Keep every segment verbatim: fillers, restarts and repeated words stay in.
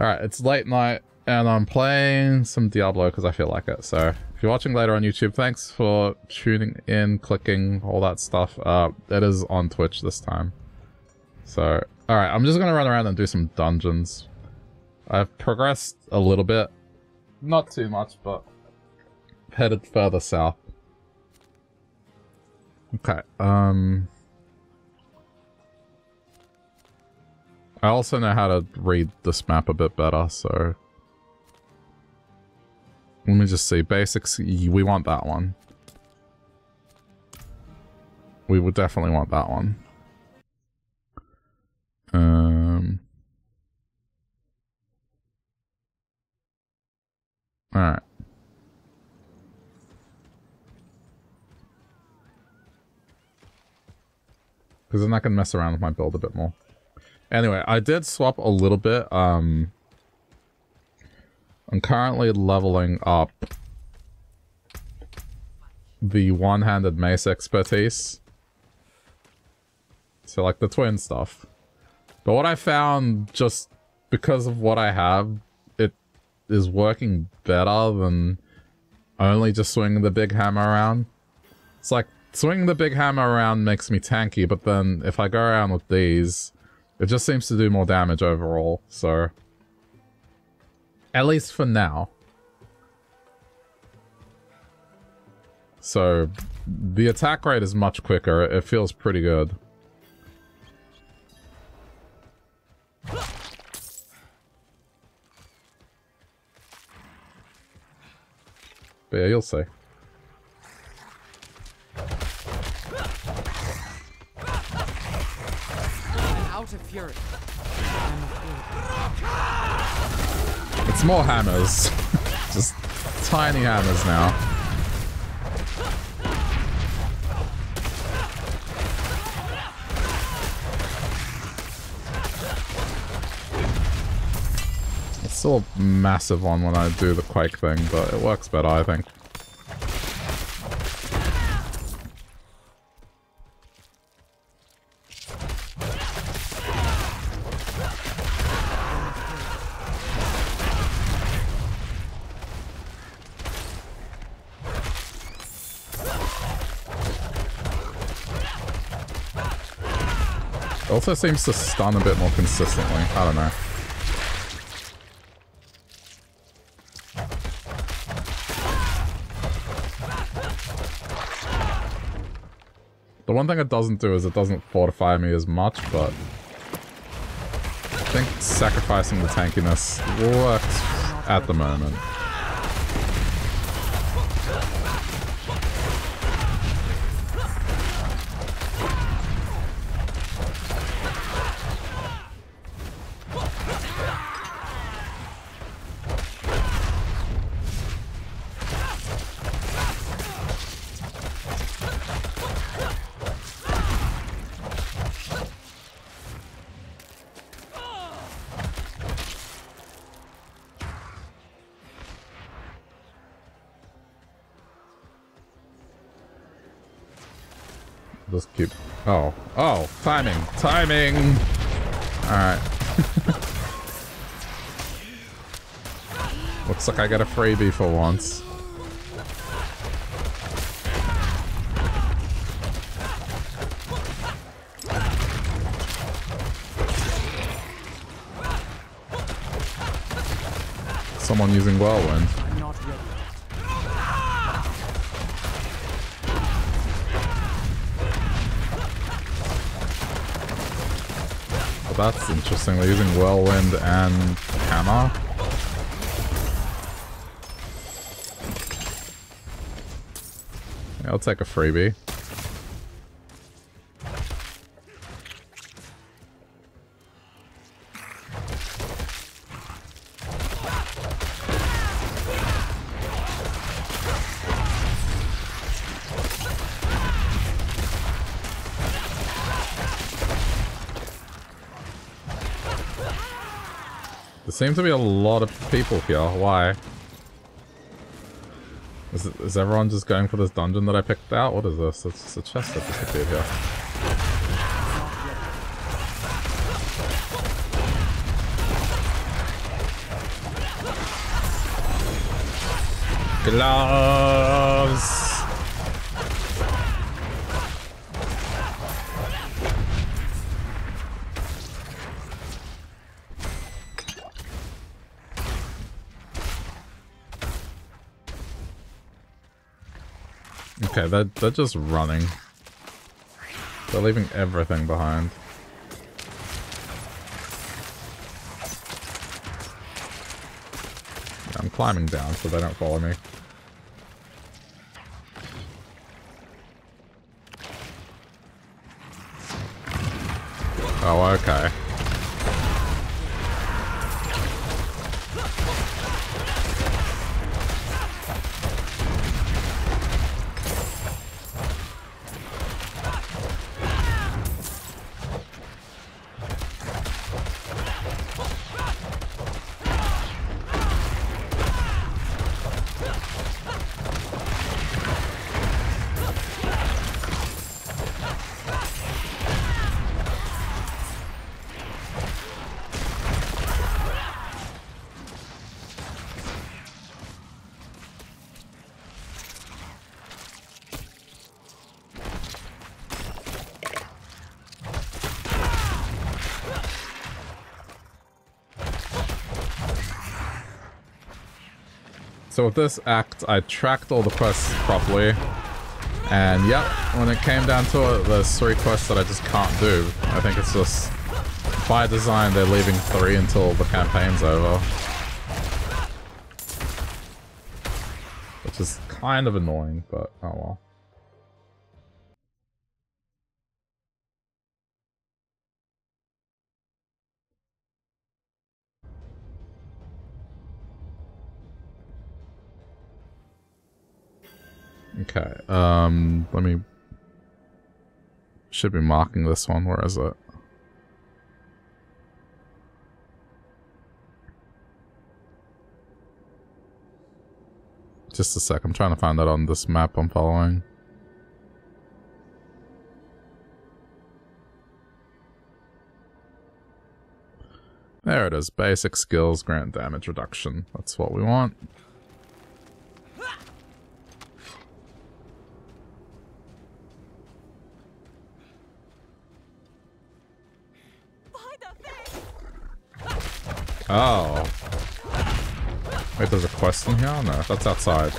Alright, it's late night and I'm playing some Diablo because I feel like it. So if you're watching later on YouTube, thanks for tuning in, clicking, all that stuff. Uh, it is on Twitch this time. So, alright, I'm just going to run around and do some dungeons. I've progressed a little bit. Not too much, but headed further south. Okay, um... I also know how to read this map a bit better, so... Let me just see. Basics, we want that one. We would definitely want that one. Um... Alright. Because then I can mess around with my build a bit more. Anyway, I did swap a little bit. Um, I'm currently leveling up the one-handed mace expertise. So, like, the twin stuff. But what I found, just because of what I have, it is working better than only just swinging the big hammer around. It's like, swinging the big hammer around makes me tanky, but then if I go around with these, it just seems to do more damage overall, so... At least for now. So, the attack rate is much quicker, it feels pretty good. But yeah, you'll see. Fury. It's more hammers. Just tiny hammers now. It's still a massive one when I do the quake thing, but it works better, I think. Also seems to stun a bit more consistently. I don't know. The one thing it doesn't do is it doesn't fortify me as much, but I think sacrificing the tankiness works at the moment. Oh, oh, timing, timing! Alright. Looks like I got a freebie for once. Someone using whirlwind. That's interesting, they're using whirlwind and hammer. Yeah, I'll take a freebie. Seems to be a lot of people here. Why? Is, it, is everyone just going for this dungeon that I picked out? What is this? It's just a chest that just appeared here. gloves. Okay, they're, they're just running. They're leaving everything behind. I'm climbing down so they don't follow me. Oh, okay. So with this act, I tracked all the quests properly, and yep, when it came down to it, there's three quests that I just can't do. I think it's just, by design, they're leaving three until the campaign's over. Which is kind of annoying, but oh well. Okay, um, let me... Should be marking this one, where is it? Just a sec, I'm trying to find that on this map I'm following. There it is, basic skills grant damage reduction. That's what we want. Oh. Wait, there's a quest in here? No, that's outside.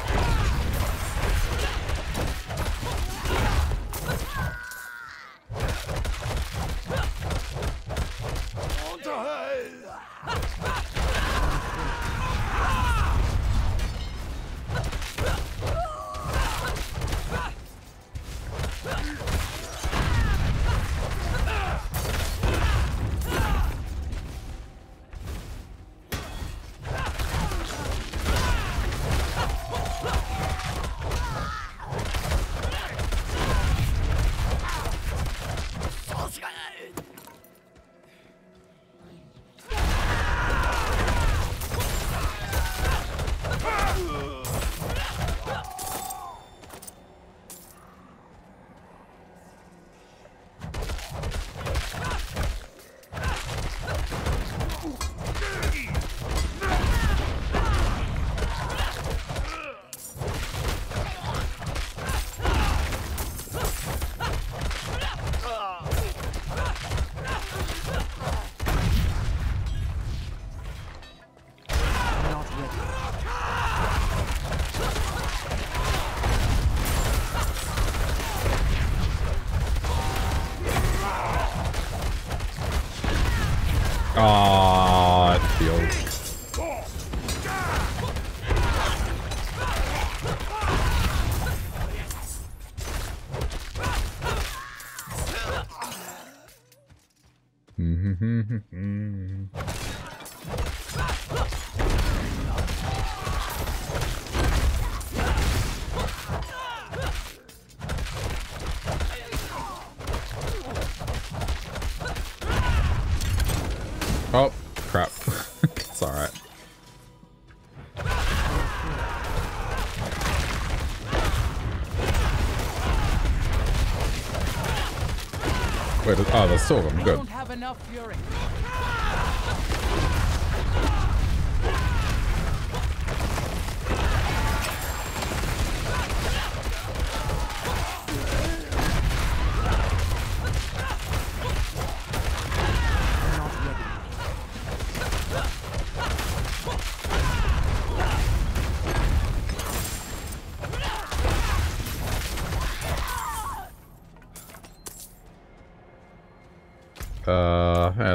Oh, that's all of them. Good.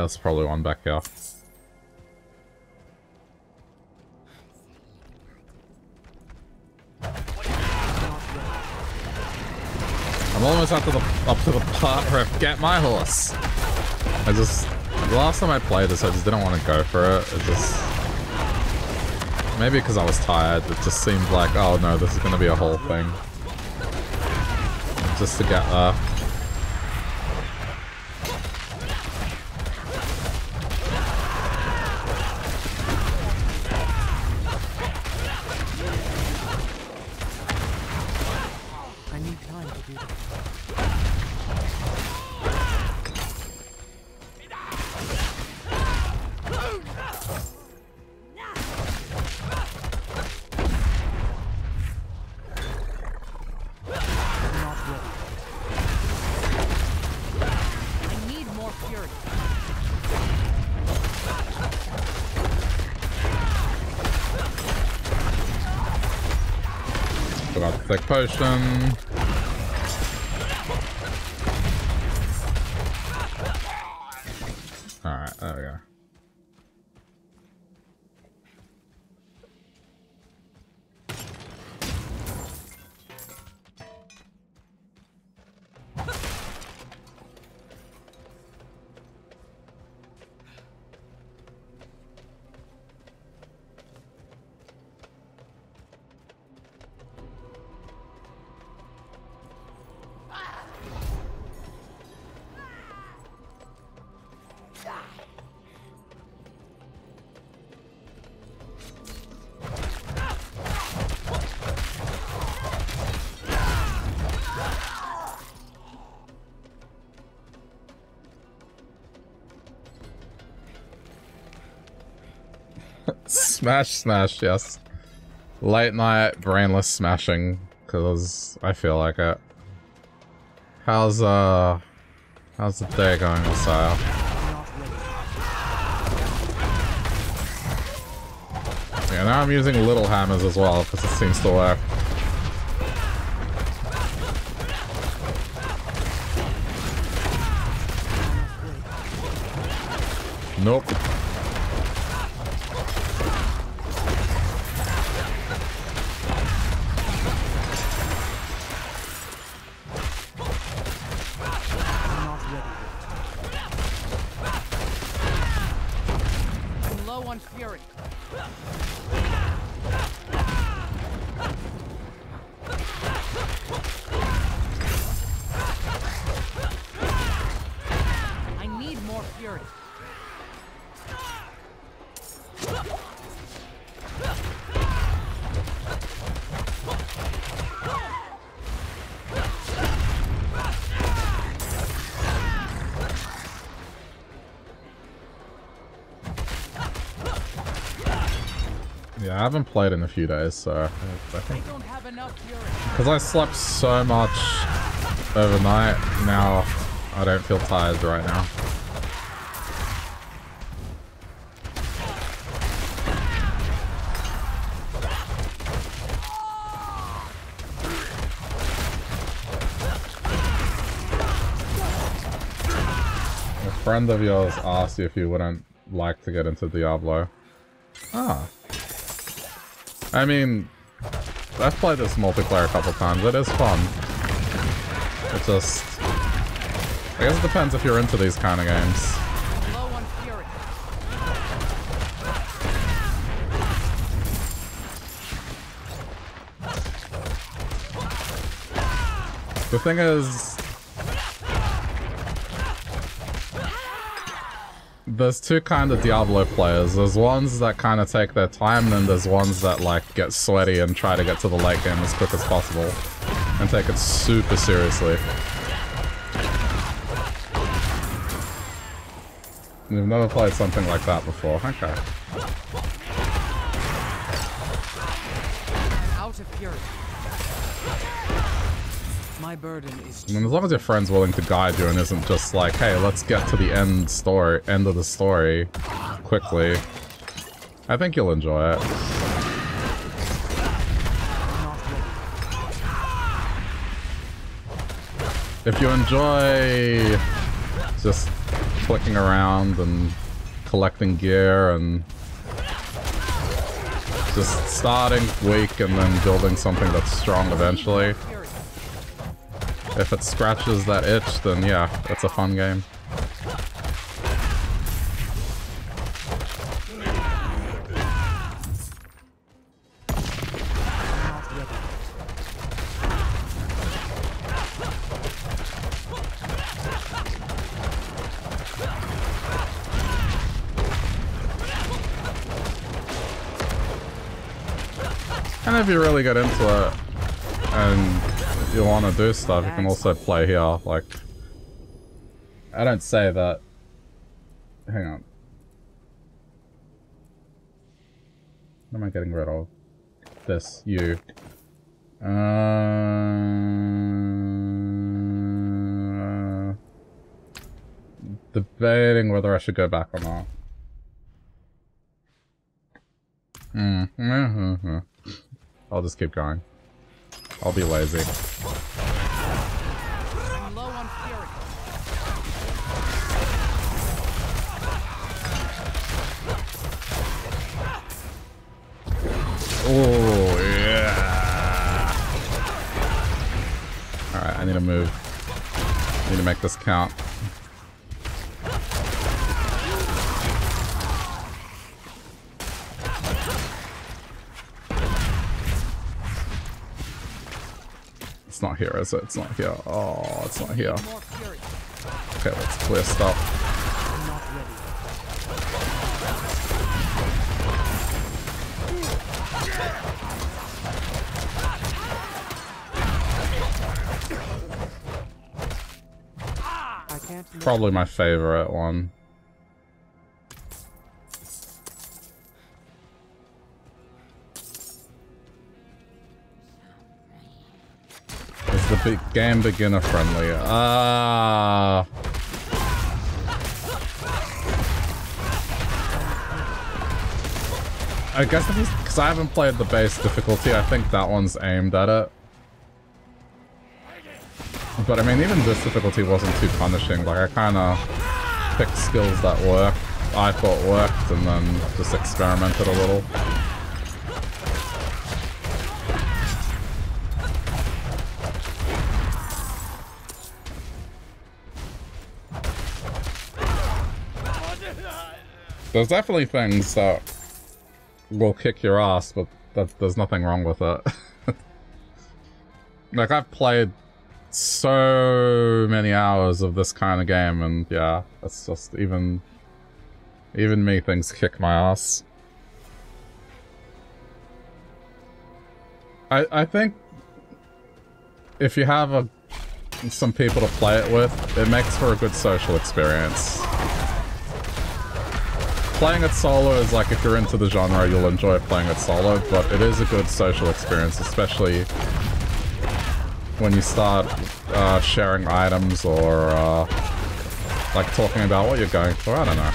there's probably one back here. I'm almost up to the up to the part where I get my horse. I just the last time I played this, I just didn't want to go for it. It just maybe because I was tired. It just seemed like, oh no, this is gonna be a whole thing just to get there. Potion. Alright, there we go. Smash, smash, yes. Late night, brainless smashing, because I feel like it. How's, uh... how's the day going, Messiah? Yeah, now I'm using little hammers as well, because it seems to work. Nope. I haven't played in a few days, so I think because I slept so much overnight, now I don't feel tired right now. A friend of yours asked you if you wouldn't like to get into Diablo. Ah. I mean, I've played this multiplayer a couple times, it is fun. It just... I guess it depends if you're into these kind of games. The thing is... There's two kind of Diablo players. There's ones that kind of take their time, and then there's ones that like get sweaty and try to get to the late game as quick as possible and take it super seriously. You've never played something like that before. Okay. Out of fury. My burden is I mean, as long as your friend's willing to guide you and isn't just like, hey, let's get to the end story, end of the story quickly, I think you'll enjoy it. If you enjoy just flicking around and collecting gear and just starting weak and then building something that's strong eventually. If it scratches that itch, then yeah, it's a fun game. And if you really get into it and you want to do stuff, you can also play here. Like, I don't say that. Hang on. What am I getting rid of? This, you. Uh, debating whether I should go back or not. Mm-hmm. I'll just keep going. I'll be lazy. Low on fury. Oh, yeah. Alright, I need to move. I need to make this count. It's not here, is it? It's not here. Oh, it's not here. Okay, let's clear stuff. Probably my favorite one. The big game beginner friendly. Ah. Uh, I guess it is because I haven't played the base difficulty. I think that one's aimed at it. But I mean, even this difficulty wasn't too punishing. Like, I kind of picked skills that work, I thought worked, and then just experimented a little. There's definitely things that will kick your ass, but that, there's nothing wrong with it. Like, I've played so many hours of this kind of game, and yeah, it's just, even, even me, things kick my ass. I, I think if you have a, some people to play it with, it makes for a good social experience. Playing it solo is like, if you're into the genre, you'll enjoy playing it solo, but it is a good social experience, especially when you start uh, sharing items or uh, like talking about what you're going for. I don't know.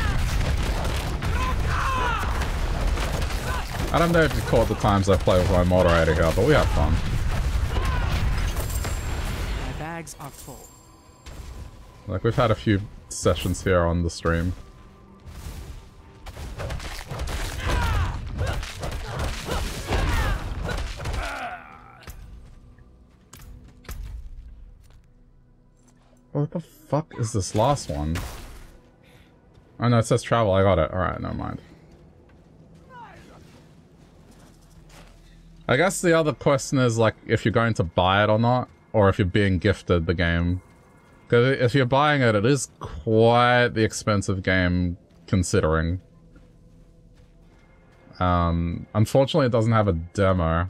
I don't know if you caught the times I play with my moderator here, but we have fun. My bags are full. Like, we've had a few sessions here on the stream. What the fuck is this last one? Oh no, it says travel. I got it. Alright, never mind. I guess the other question is, like, if you're going to buy it or not, or if you're being gifted the game. Because if you're buying it, it is quite the expensive game, considering. Um, unfortunately, it doesn't have a demo.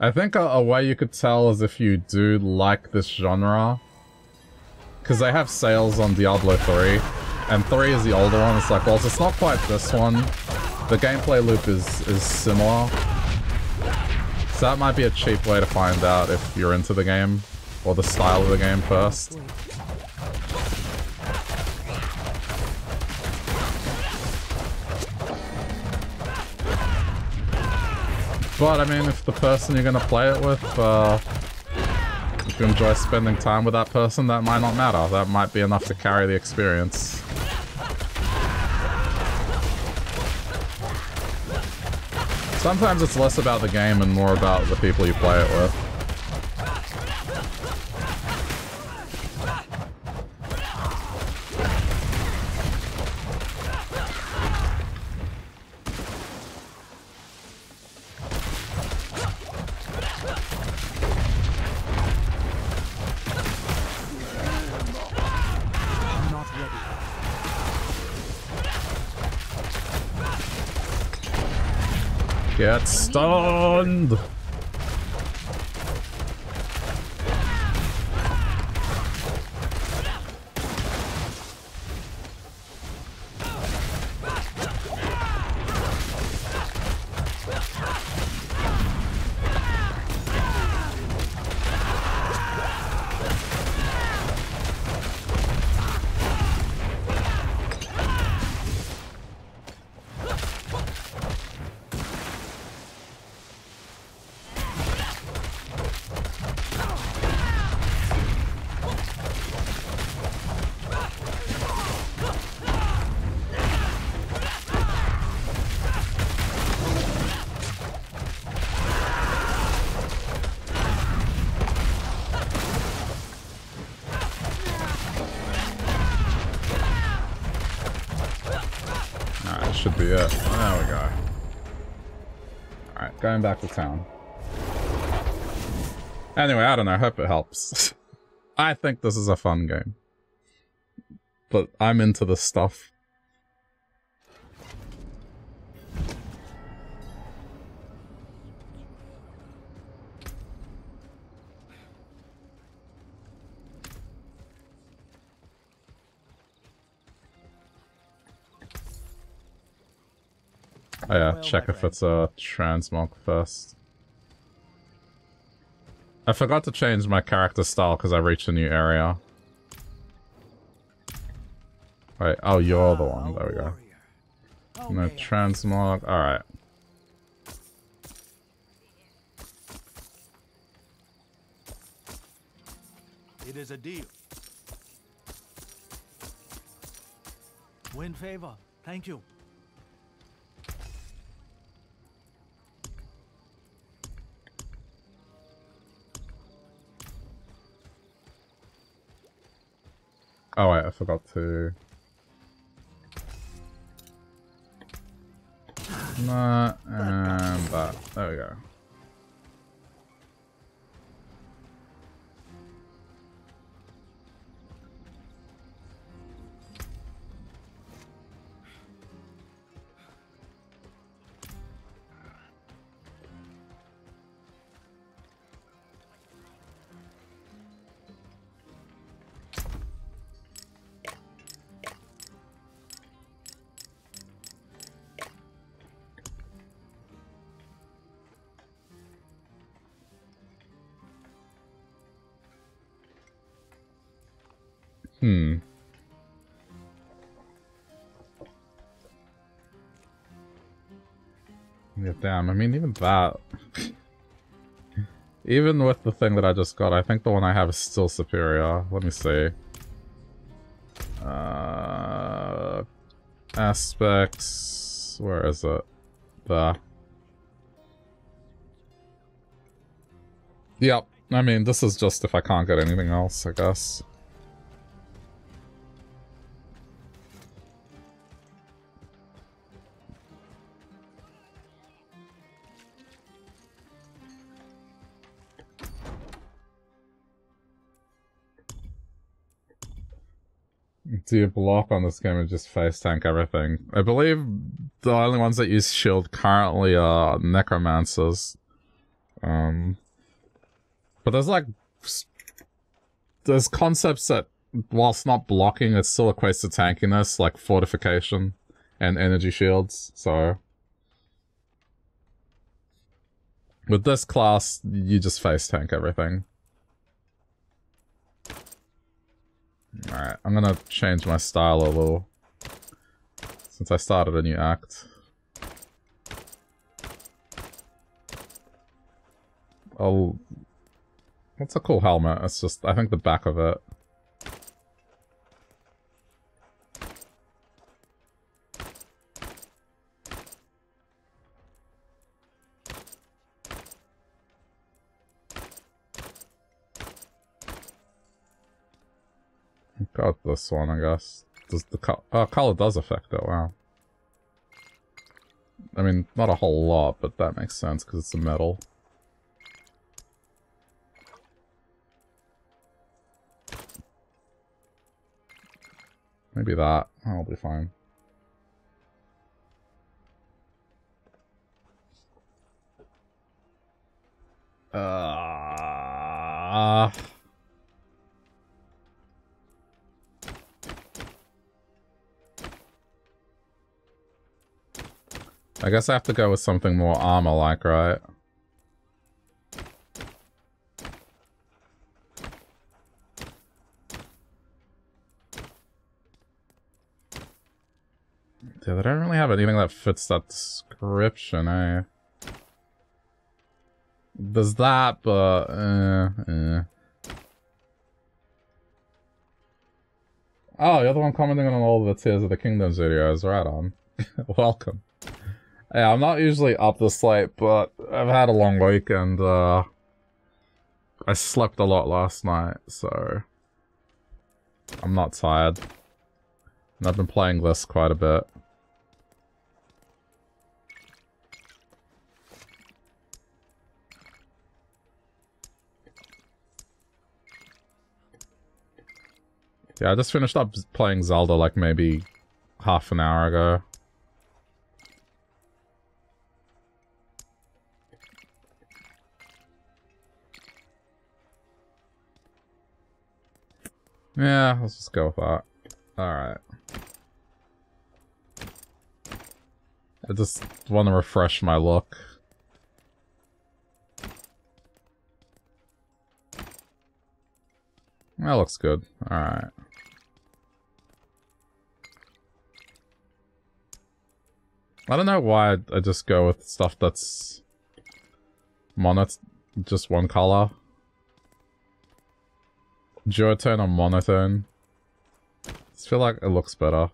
I think a, a way you could tell is if you do like this genre, because they have sales on Diablo three, and three is the older one. It's like, well, it's not quite this one. The gameplay loop is, is similar, so that might be a cheap way to find out if you're into the game, or the style of the game first. But I mean, if the person you're gonna play it with, uh, if you enjoy spending time with that person, that might not matter. That might be enough to carry the experience. Sometimes it's less about the game and more about the people you play it with. Get stunned! Going back to town. Anyway, I don't know. I hope it helps. I think this is a fun game. But I'm into this stuff. Oh yeah, check if it's a transmog first. I forgot to change my character style because I reached a new area. Wait, oh, you're the one. There we go. No transmog. Alright. It is a deal. Win favor. Thank you. Oh wait, I forgot to... Nah, and that. There we go. Hmm. Yeah, damn. I mean, even that... even with the thing that I just got, I think the one I have is still superior. Let me see. Uh, aspects... Where is it? There. Yep. I mean, this is just if I can't get anything else, I guess. Do you block on this game and just face tank everything? I believe the only ones that use shield currently are necromancers. Um, but there's like... There's concepts that, whilst not blocking, it still equates to tankiness, like fortification and energy shields, so... With this class, you just face tank everything. Alright, I'm gonna change my style a little, since I started a new act. Oh, that's a cool helmet. It's just, I think the back of it. Got this one, I guess. Does the co uh, color does affect it, wow. I mean, not a whole lot, but that makes sense because it's a metal. Maybe that. That'll be fine. Uh... I guess I have to go with something more armor-like, right? Dude, I don't really have anything that fits that description, eh? There's that, but... Uh, eh. Oh, you're the one commenting on all the Tears of the Kingdoms videos. Right on. Welcome. Yeah, I'm not usually up this late, but I've had a long week and, uh... I slept a lot last night, so... I'm not tired. And I've been playing this quite a bit. Yeah, I just finished up playing Zelda, like, maybe half an hour ago. Yeah, let's just go with that. Alright. I just want to refresh my look. That looks good. Alright. I don't know why I just go with stuff that's... mono... just one color. Duotone or monotone. I just feel like it looks better.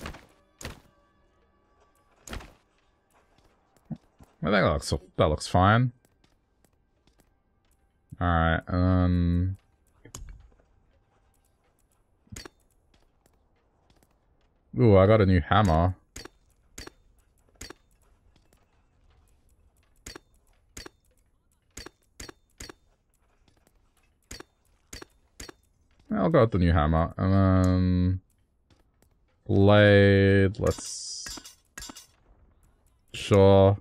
I think that looks, that looks fine. Alright, um... ooh, I got a new hammer. I'll go with the new hammer, and then... blade, let's... sure.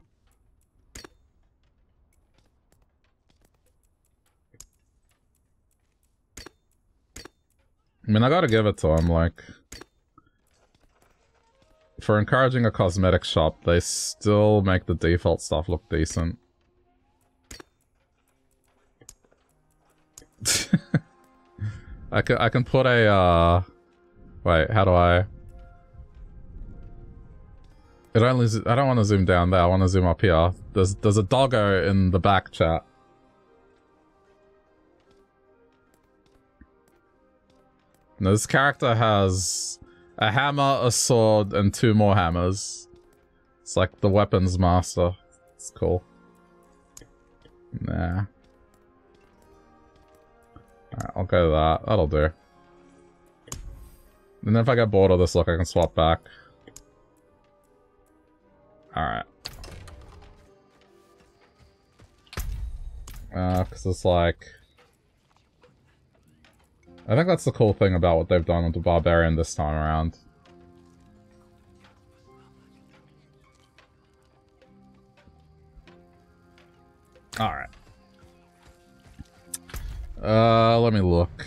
I mean, I gotta give it to him, like... for encouraging a cosmetic shop, they still make the default stuff look decent. I can, I can put a, uh... wait, how do I... It only, I don't want to zoom down there, I want to zoom up here. There's, there's a doggo in the back chat. Now this character has a hammer, a sword, and two more hammers. It's like the weapons master. It's cool. Nah. Alright, I'll go to that. That'll do. And then if I get bored of this look, I can swap back. Alright. Uh, because it's like... I think that's the cool thing about what they've done with the Barbarian this time around. Alright. Uh, let me look.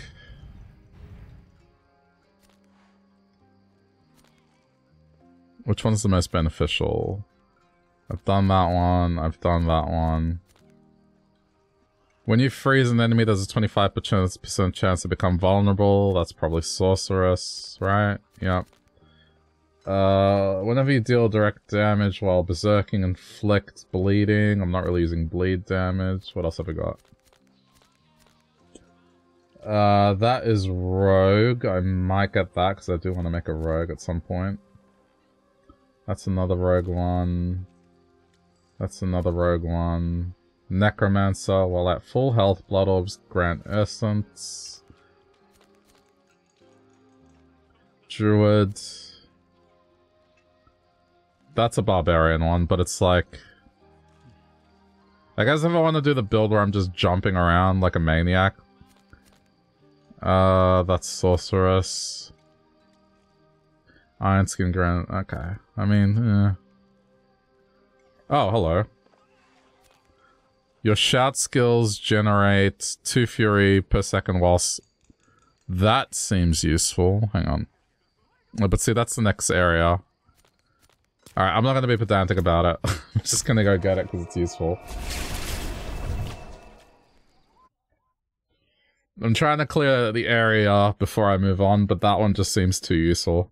Which one's the most beneficial? I've done that one, I've done that one. When you freeze an enemy, there's a twenty-five percent chance to become vulnerable. That's probably Sorceress, right? Yep. Uh, whenever you deal direct damage while berserking, inflict bleeding. I'm not really using bleed damage. What else have I got? Uh, that is rogue. I might get that because I do want to make a rogue at some point. That's another rogue one. That's another rogue one. Necromancer, while at full health, blood orbs grant essence. Druid. That's a barbarian one, but it's like... I guess if I want to do the build where I'm just jumping around like a maniac. Uh, that's sorceress. Iron skin grant. Okay. I mean, eh. Oh, hello. Your shout skills generate two fury per second whilst... That seems useful. Hang on. Oh, but see, that's the next area. Alright, I'm not going to be pedantic about it. I'm just going to go get it because it's useful. I'm trying to clear the area before I move on, but that one just seems too useful.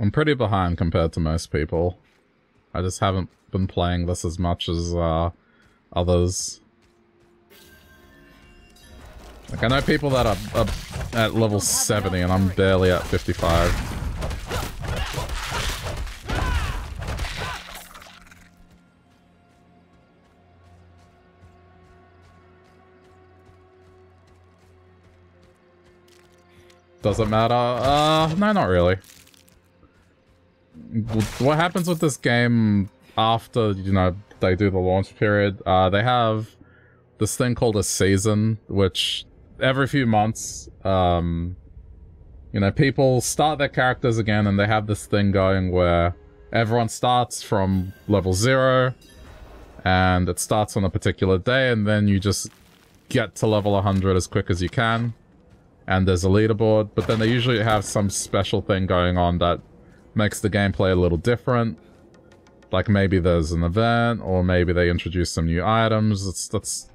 I'm pretty behind compared to most people. I just haven't been playing this as much as uh, others. Like, I know people that are up at level seventy and I'm barely at fifty-five. Does it matter? Uh, no, not really. What happens with this game after, you know, they do the launch period, uh, they have this thing called a season, which every few months, um, you know, people start their characters again and they have this thing going where everyone starts from level zero and it starts on a particular day and then you just get to level one hundred as quick as you can and there's a leaderboard, but then they usually have some special thing going on that makes the gameplay a little different. Like maybe there's an event, or maybe they introduce some new items. It's, that's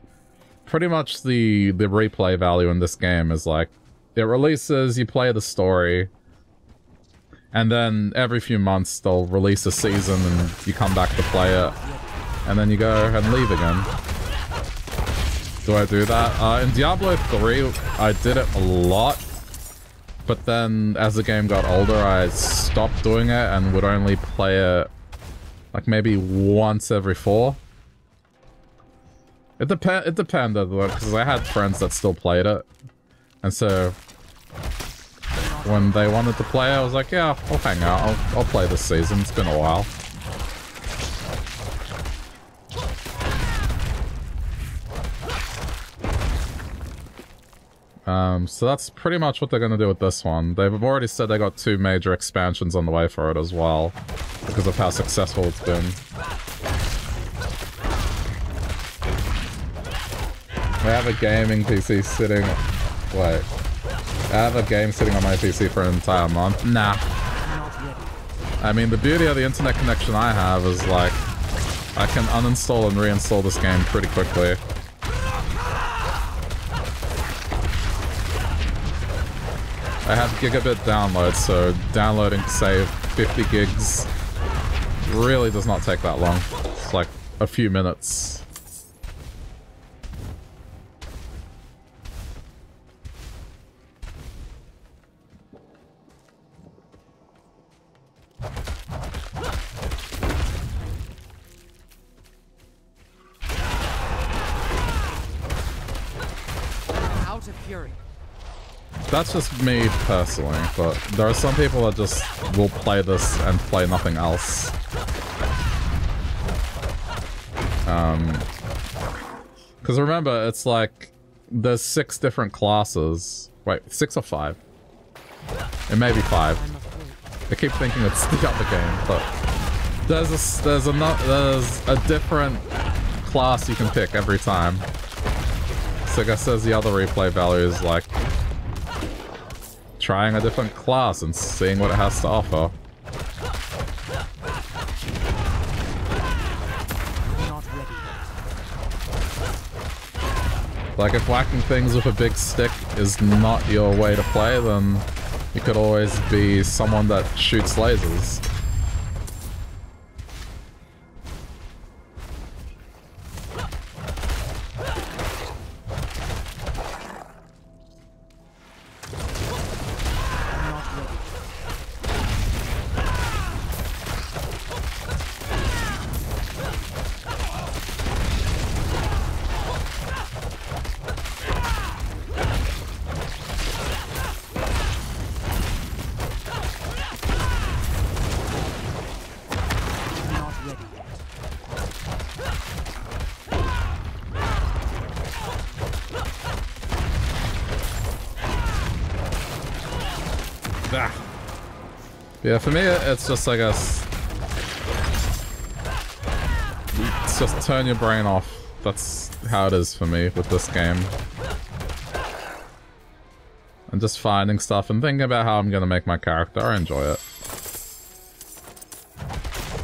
pretty much the, the replay value in this game is like, it releases, you play the story, and then every few months they'll release a season and you come back to play it, and then you go and leave again. Do I do that? Uh, in Diablo three, I did it a lot. But then, as the game got older, I stopped doing it and would only play it, like, maybe once every four. It, dep it depended, because I had friends that still played it. And so, when they wanted to play it, I was like, yeah, I'll hang out. I'll, I'll play this season. It's been a while. Um, so that's pretty much what they're going to do with this one. They've already said they got two major expansions on the way for it as well, because of how successful it's been. I have a gaming P C sitting... Wait. I have a game sitting on my P C for an entire month? Nah. I mean, the beauty of the internet connection I have is, like, I can uninstall and reinstall this game pretty quickly. I have gigabit download, so downloading to save fifty gigs really does not take that long. It's like a few minutes. That's just me personally, but there are some people that just will play this and play nothing else. Um, because remember, it's like there's six different classes. Wait, six or five? It may be five. I keep thinking it's the other game, but there's a, there's a there's a different class you can pick every time. So I guess there's the other replay value is like trying a different class and seeing what it has to offer. Like, if whacking things with a big stick is not your way to play, then you could always be someone that shoots lasers. Yeah, for me, it's just, I guess, it's just turn your brain off. That's how it is for me with this game. I'm just finding stuff and thinking about how I'm going to make my character. I enjoy it.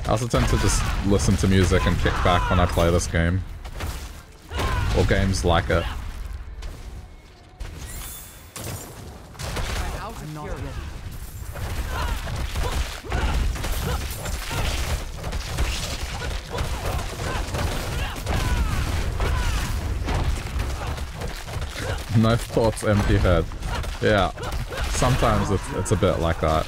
I also tend to just listen to music and kick back when I play this game. Or games like it. No thoughts, empty head. Yeah, sometimes it's, it's a bit like that.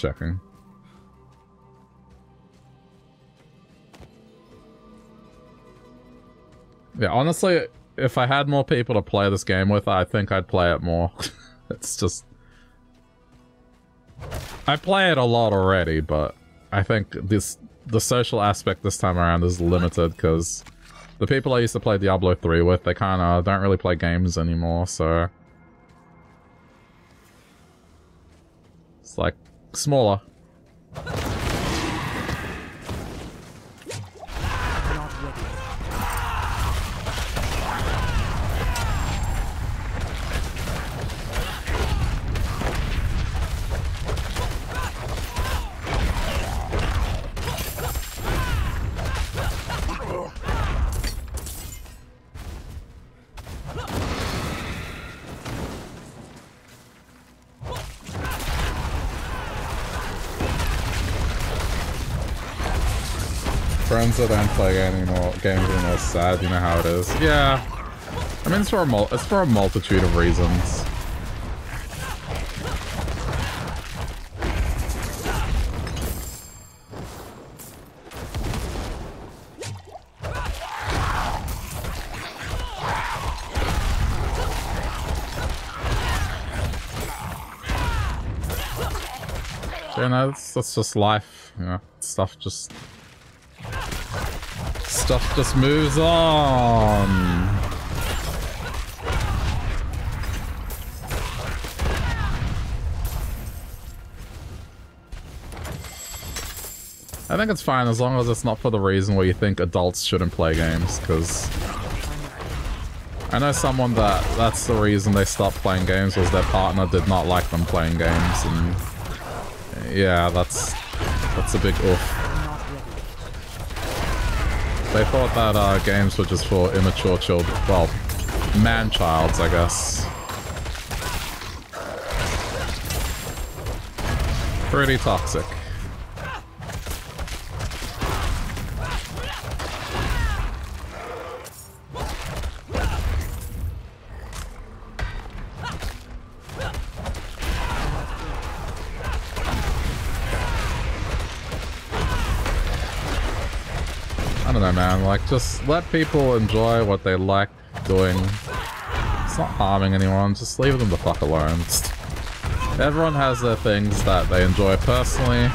Checking. Yeah, honestly, if I had more people to play this game with, I think I'd play it more. It's just... I play it a lot already, but I think this the social aspect this time around is limited because the people I used to play Diablo three with, they kind of don't really play games anymore, so... It's like... smaller. I don't play anymore, games anymore, sad, you know how it is. Yeah. I mean, it's for a, mul it's for a multitude of reasons. Yeah, no, that's, that's just life. You know, stuff just... Stuff just moves on. I think it's fine as long as it's not for the reason where you think adults shouldn't play games, because I know someone that that's the reason they stopped playing games was their partner did not like them playing games, and yeah, that's that's a big oof. They thought that uh, games were just for immature children, well, man-childs, I guess. Pretty toxic. don't know, man. Like, just let people enjoy what they like doing. It's not harming anyone. Just leave them the fuck alone. Just... Everyone has their things that they enjoy personally.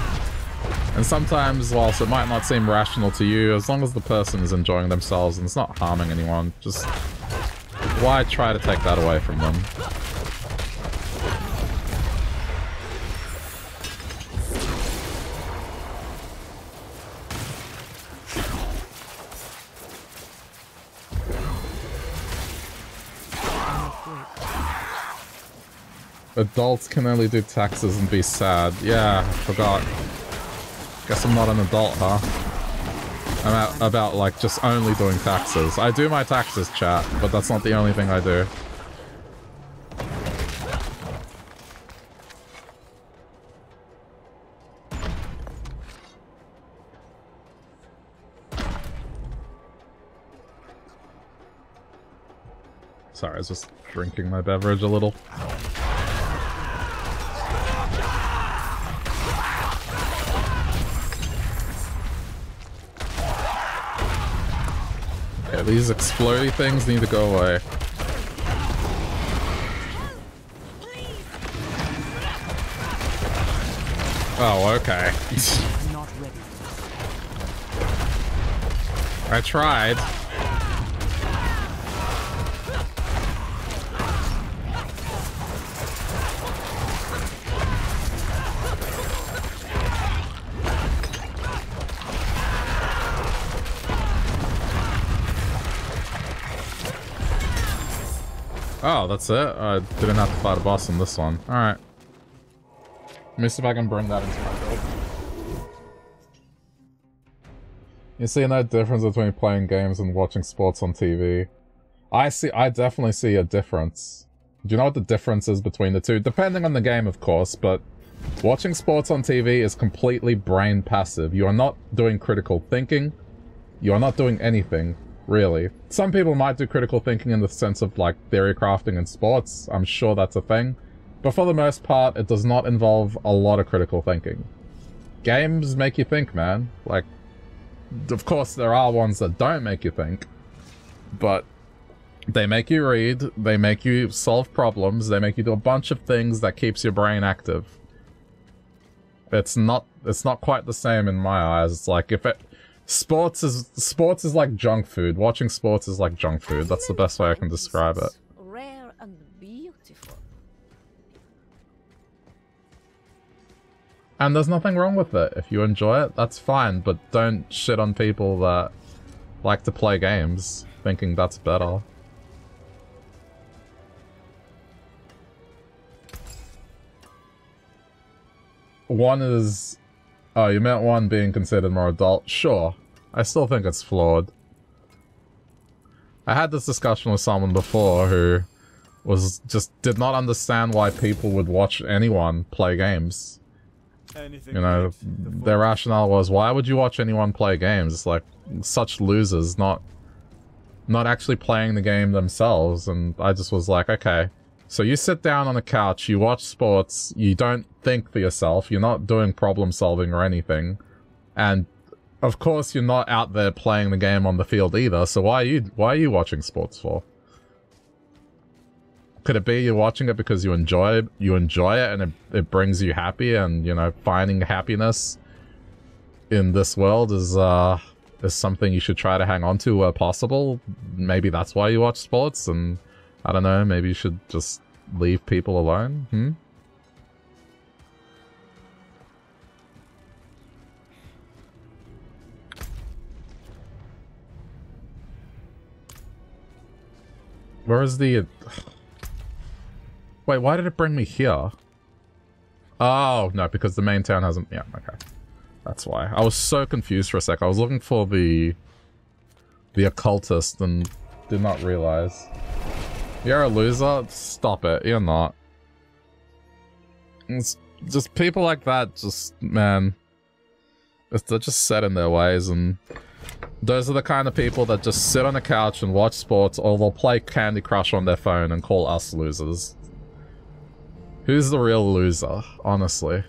And sometimes, whilst it might not seem rational to you, as long as the person is enjoying themselves and it's not harming anyone, just... Why try to take that away from them? Adults can only do taxes and be sad. Yeah, I forgot. Guess I'm not an adult, huh? I'm about, like, just only doing taxes. I do my taxes, chat, but that's not the only thing I do. Sorry, I was just drinking my beverage a little. These explodey things need to go away. Oh, okay. I tried. Oh, that's it? I didn't have to fight a boss in this one. Alright. Let me see if I can burn that into my build. You see no difference between playing games and watching sports on T V. I see- I definitely see a difference. Do you know what the difference is between the two? Depending on the game, of course, but watching sports on T V is completely brain passive. You are not doing critical thinking. You are not doing anything. Really. Some people might do critical thinking in the sense of, like, theory crafting in sports. I'm sure that's a thing. But for the most part, it does not involve a lot of critical thinking. Games make you think, man. Like, of course there are ones that don't make you think. But they make you read, they make you solve problems, they make you do a bunch of things that keeps your brain active. It's not, it's not quite the same in my eyes. It's like, if it... Sports is sports is like junk food. Watching sports is like junk food. That's the best way I can describe it. Rare and beautiful. And there's nothing wrong with it. If you enjoy it, that's fine, but don't shit on people that like to play games thinking that's better. One is... Oh, you meant one being considered more adult? Sure. I still think it's flawed. I had this discussion with someone before who was just did not understand why people would watch anyone play games. Anything you know, their rationale was, why would you watch anyone play games? It's like, such losers, not, not actually playing the game themselves. And I just was like, okay. So you sit down on a couch, you watch sports, you don't think for yourself, you're not doing problem solving or anything. And of course you're not out there playing the game on the field either, so why are you why are you watching sports for? Could it be you're watching it because you enjoy you enjoy it and it, it brings you happy, and you know, finding happiness in this world is uh is something you should try to hang on to where possible. Maybe that's why you watch sports, and I don't know, maybe you should just leave people alone, hmm? Where is the... Wait, why did it bring me here? Oh, no, because the main town hasn't... Yeah, okay. That's why. I was so confused for a sec. I was looking for the... the occultist and did not realize. You're a loser? Stop it. You're not. It's just people like that, just, man. It's, they're just set in their ways, and those are the kind of people that just sit on a couch and watch sports, or they'll play Candy Crush on their phone and call us losers. Who's the real loser, honestly?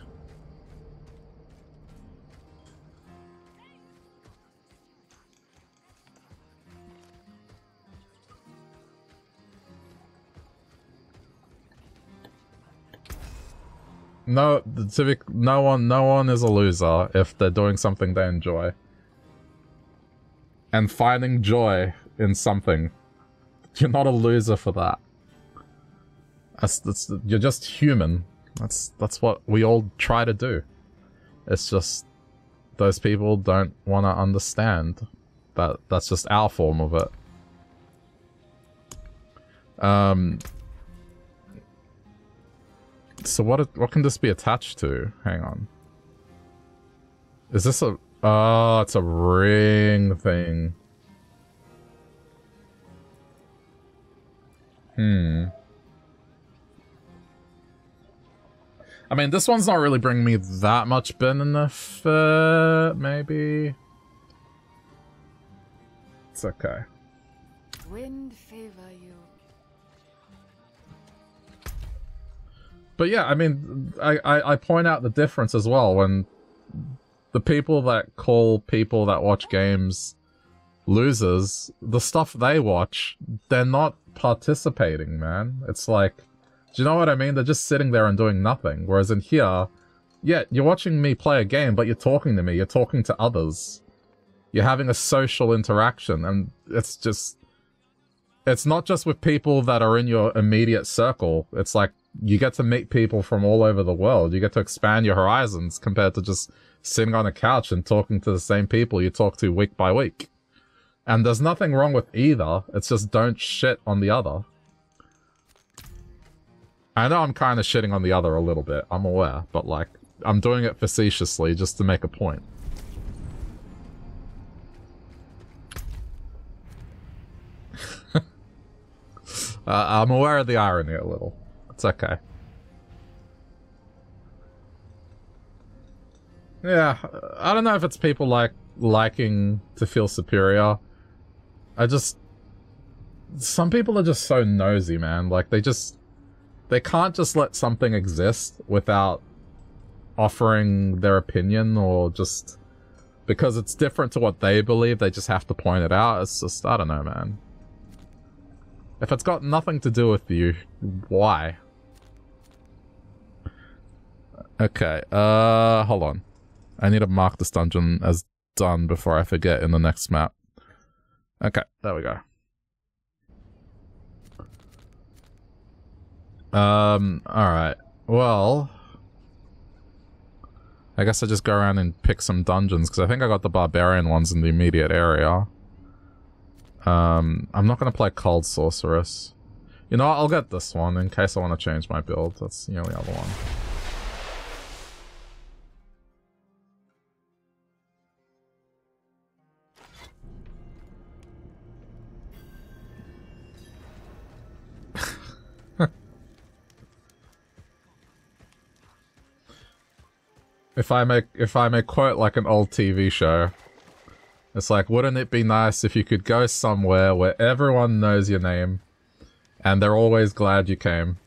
no, to be, no one, no one is a loser if they're doing something they enjoy. And finding joy in something, you're not a loser for that. That's, that's, you're just human. That's that's what we all try to do. It's just those people don't want to understand that that's just our form of it. Um. So what what can this be attached to? Hang on. Is this a... Oh, it's a ring thing. Hmm. I mean, this one's not really bringing me that much benefit, maybe. It's okay. Wind favor you. But yeah, I mean, I, I, I point out the difference as well when the people that call people that watch games losers, the stuff they watch, they're not participating, man. It's like, do you know what I mean? They're just sitting there and doing nothing. Whereas in here, yeah, you're watching me play a game, but you're talking to me. You're talking to others. You're having a social interaction, and it's just... It's not just with people that are in your immediate circle. It's like, you get to meet people from all over the world. You get to expand your horizons compared to just sitting on a couch and talking to the same people you talk to week by week. And there's nothing wrong with either. It's just don't shit on the other. I know I'm kind of shitting on the other a little bit. I'm aware. But, like, I'm doing it facetiously just to make a point. uh, I'm aware of the irony a little. It's okay. Yeah. I don't know if it's people, like, liking to feel superior. I just... Some people are just so nosy, man. Like, they just... They can't just let something exist without offering their opinion or just... Because it's different to what they believe, they just have to point it out. It's just, I don't know, man. If it's got nothing to do with you, why? Okay, uh, hold on. I need to mark this dungeon as done before I forget in the next map. Okay, there we go. Um, alright. Well... I guess I just go around and pick some dungeons, because I think I got the barbarian ones in the immediate area. Um, I'm not going to play Cold Sorceress. You know what, I'll get this one in case I want to change my build. That's the only other one. If I make, if I may quote like an old T V show, it's like, wouldn't it be nice if you could go somewhere where everyone knows your name and they're always glad you came?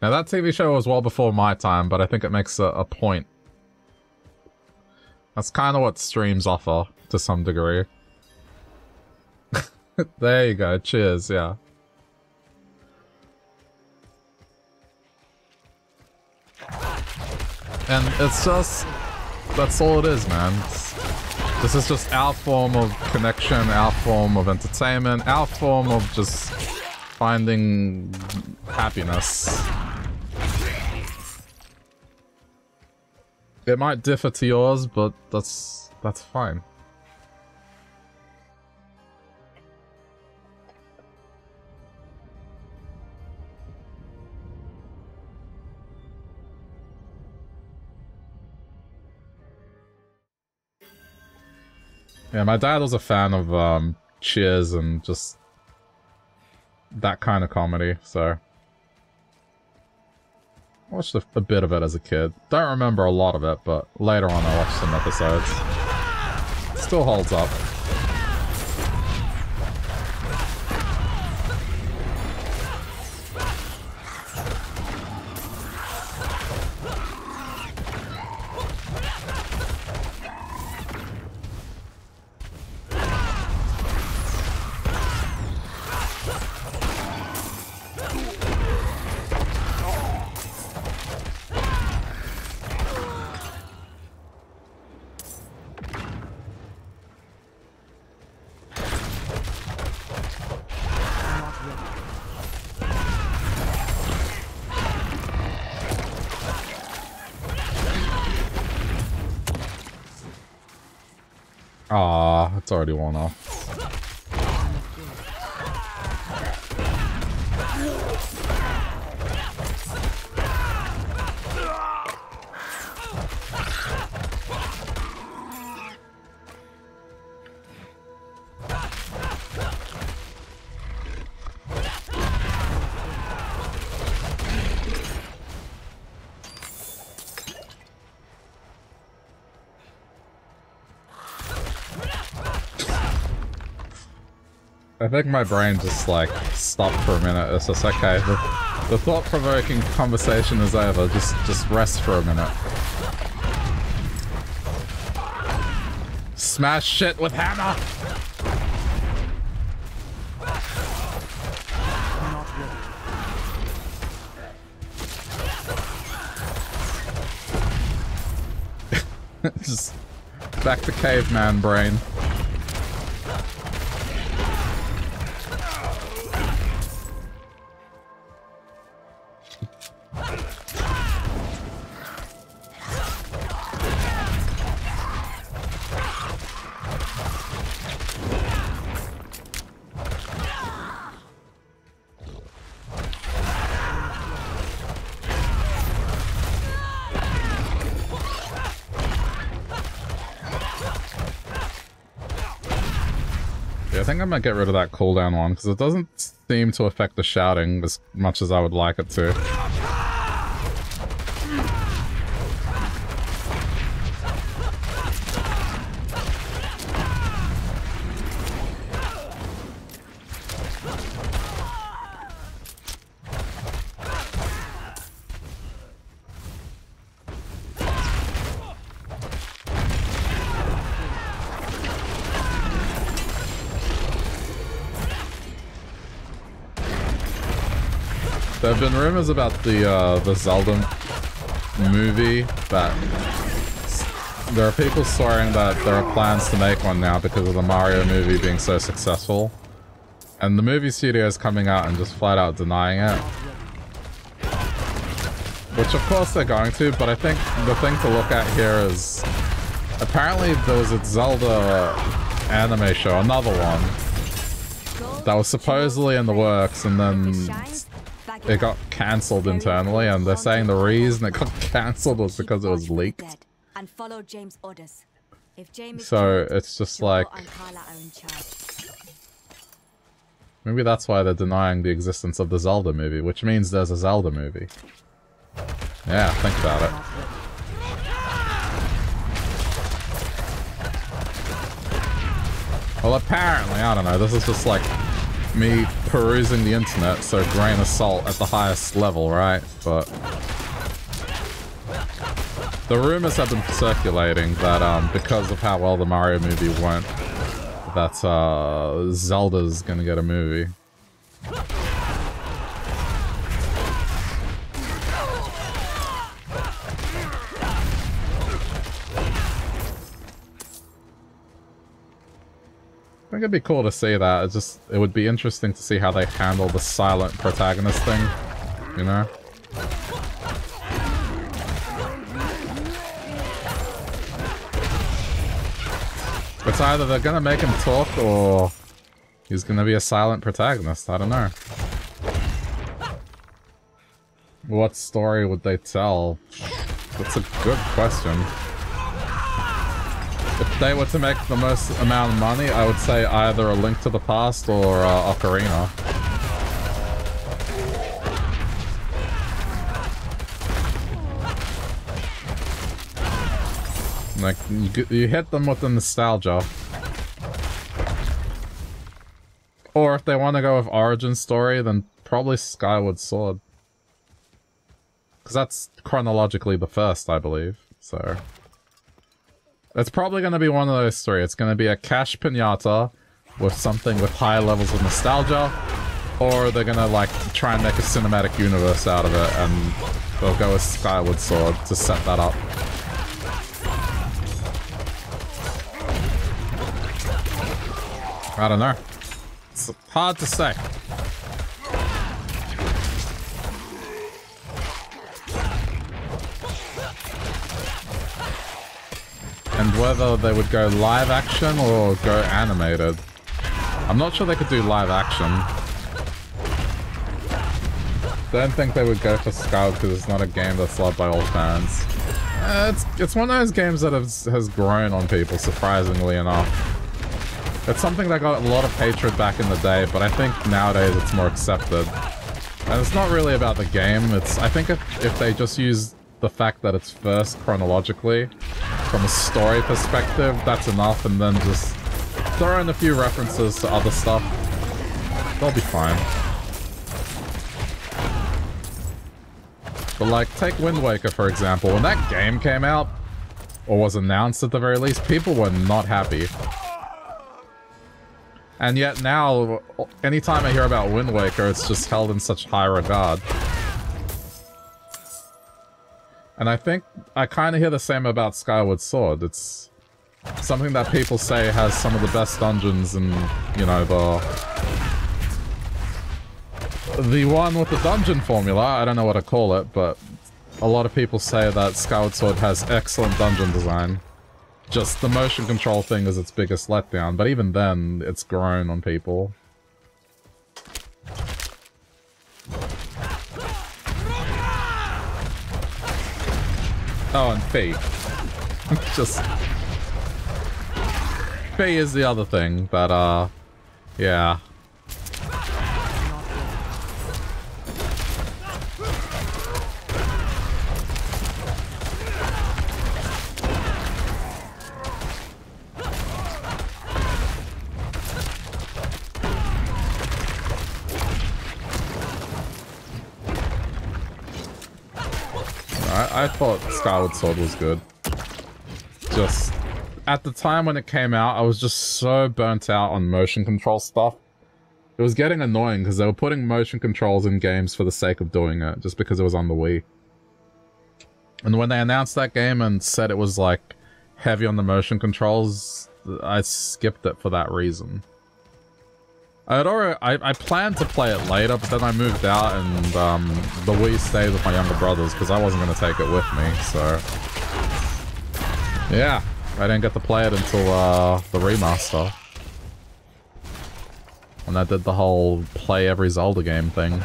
Now that T V show was well before my time, but I think it makes a, a point. That's kind of what streams offer to some degree. There you go. Cheers. Yeah. And it's just, that's all it is, man. It's, this is just our form of connection, our form of entertainment, our form of just finding happiness. It might differ to yours, but that's, that's fine. Yeah, my dad was a fan of um, Cheers and just that kind of comedy, so I watched a, a bit of it as a kid. Don't remember a lot of it, but later on I watched some episodes. Still holds up. Aw, it's already worn off. I think my brain just, like, stopped for a minute. It's just, okay, the, the thought-provoking conversation is over. Just, just rest for a minute. Smash shit with hammer! Just back to caveman brain. I'm gonna get rid of that cooldown one because it doesn't seem to affect the shouting as much as I would like it to. There've been rumors about the uh, the Zelda movie, but there are people swearing that there are plans to make one now because of the Mario movie being so successful, and the movie studio is coming out and just flat out denying it. Which of course they're going to, but I think the thing to look at here is apparently there was a Zelda anime show, another one, that was supposedly in the works, and then it got cancelled internally, and they're saying the reason it got cancelled was because it was leaked. So it's just like, maybe that's why they're denying the existence of the Zelda movie, which means there's a Zelda movie. Yeah, think about it. Well, apparently, I don't know, this is just like me perusing the internet, so grain of salt at the highest level, right? But the rumors have been circulating that um, because of how well the Mario movie went, that uh, Zelda's gonna get a movie. I think it'd be cool to see that. It just, it would be interesting to see how they handle the silent protagonist thing, you know? It's either they're gonna make him talk or he's gonna be a silent protagonist. I don't know. What story would they tell? That's a good question. If they were to make the most amount of money, I would say either A Link to the Past or uh, Ocarina. Like, you, you hit them with the nostalgia. Or if they want to go with origin story, then probably Skyward Sword. Because that's chronologically the first, I believe, so... It's probably going to be one of those three. It's going to be a cash pinata with something with high levels of nostalgia, or they're going to like try and make a cinematic universe out of it, and they'll go with Skyward Sword to set that up. I don't know. It's hard to say. And whether they would go live action or go animated. I'm not sure they could do live action. Don't think they would go for Skyward because it's not a game that's loved by all fans. Uh, it's, it's one of those games that has, has grown on people, surprisingly enough. It's something that got a lot of hatred back in the day, but I think nowadays it's more accepted. And it's not really about the game, it's, I think if, if they just use the fact that it's first chronologically, from a story perspective, that's enough, and then just throw in a few references to other stuff, they'll be fine. But like, take Wind Waker for example, when that game came out, or was announced at the very least, people were not happy. And yet now, anytime I hear about Wind Waker, it's just held in such high regard. And I think I kind of hear the same about Skyward Sword. It's something that people say has some of the best dungeons and, you know, the... The one with the dungeon formula, I don't know what to call it, but a lot of people say that Skyward Sword has excellent dungeon design. Just the motion control thing is its biggest letdown, but even then, it's grown on people. Oh, and Fee. Just... Fee is the other thing, but, uh... yeah. I thought Skyward Sword was good. Just, at the time when it came out, I was just so burnt out on motion control stuff. It was getting annoying because they were putting motion controls in games for the sake of doing it, just because it was on the Wii. And when they announced that game and said it was like, heavy on the motion controls, I skipped it for that reason. I had already, I, I planned to play it later, but then I moved out and um, the Wii stayed with my younger brothers because I wasn't going to take it with me, so... Yeah, I didn't get to play it until uh, the remaster. When I did the whole play every Zelda game thing.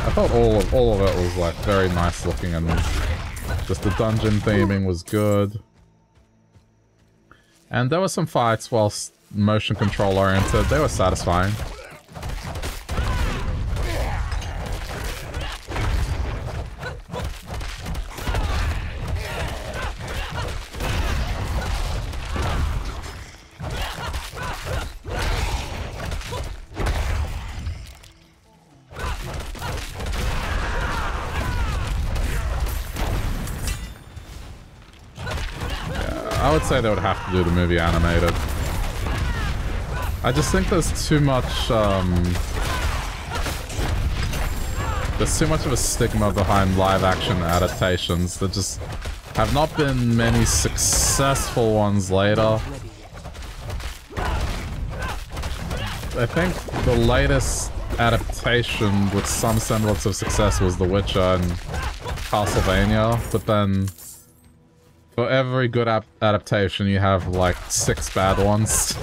I thought all of, all of it was like very nice looking and just the dungeon theming was good. And there were some fights whilst motion control oriented, they were satisfying. I would say they would have to do the movie animated. I just think there's too much, um... there's too much of a stigma behind live-action adaptations. There just have not been many successful ones later. I think the latest adaptation with some semblance of success was The Witcher and Castlevania, but then... For every good ap adaptation, you have like six bad ones.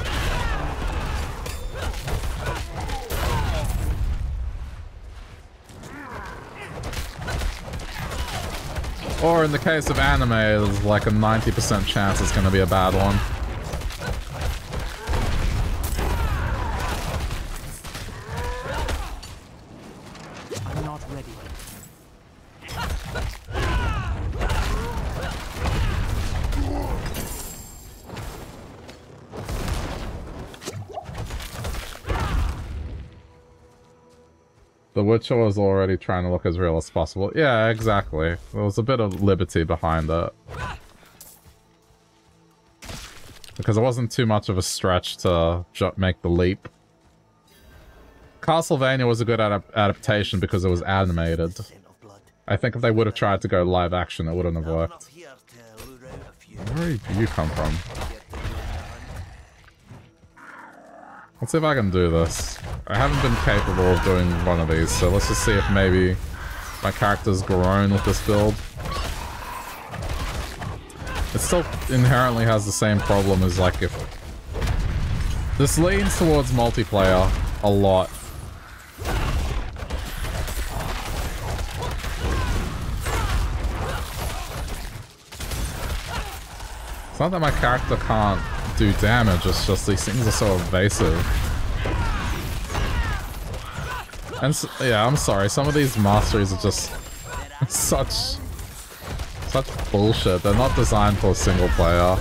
Or in the case of anime, there's like a ninety percent chance it's gonna be a bad one. The Witcher was already trying to look as real as possible. Yeah, exactly. There was a bit of liberty behind it. Because it wasn't too much of a stretch to make the leap. Castlevania was a good ad adaptation because it was animated. I think if they would have tried to go live action, it wouldn't have worked. Where did you come from? Let's see if I can do this. I haven't been capable of doing one of these, so let's just see if maybe my character's grown with this build. It still inherently has the same problem as, like, if... This leans towards multiplayer a lot. It's not that my character can't do damage, it's just these things are so evasive. And so, yeah, I'm sorry, some of these masteries are just such such bullshit. They're not designed for a single player.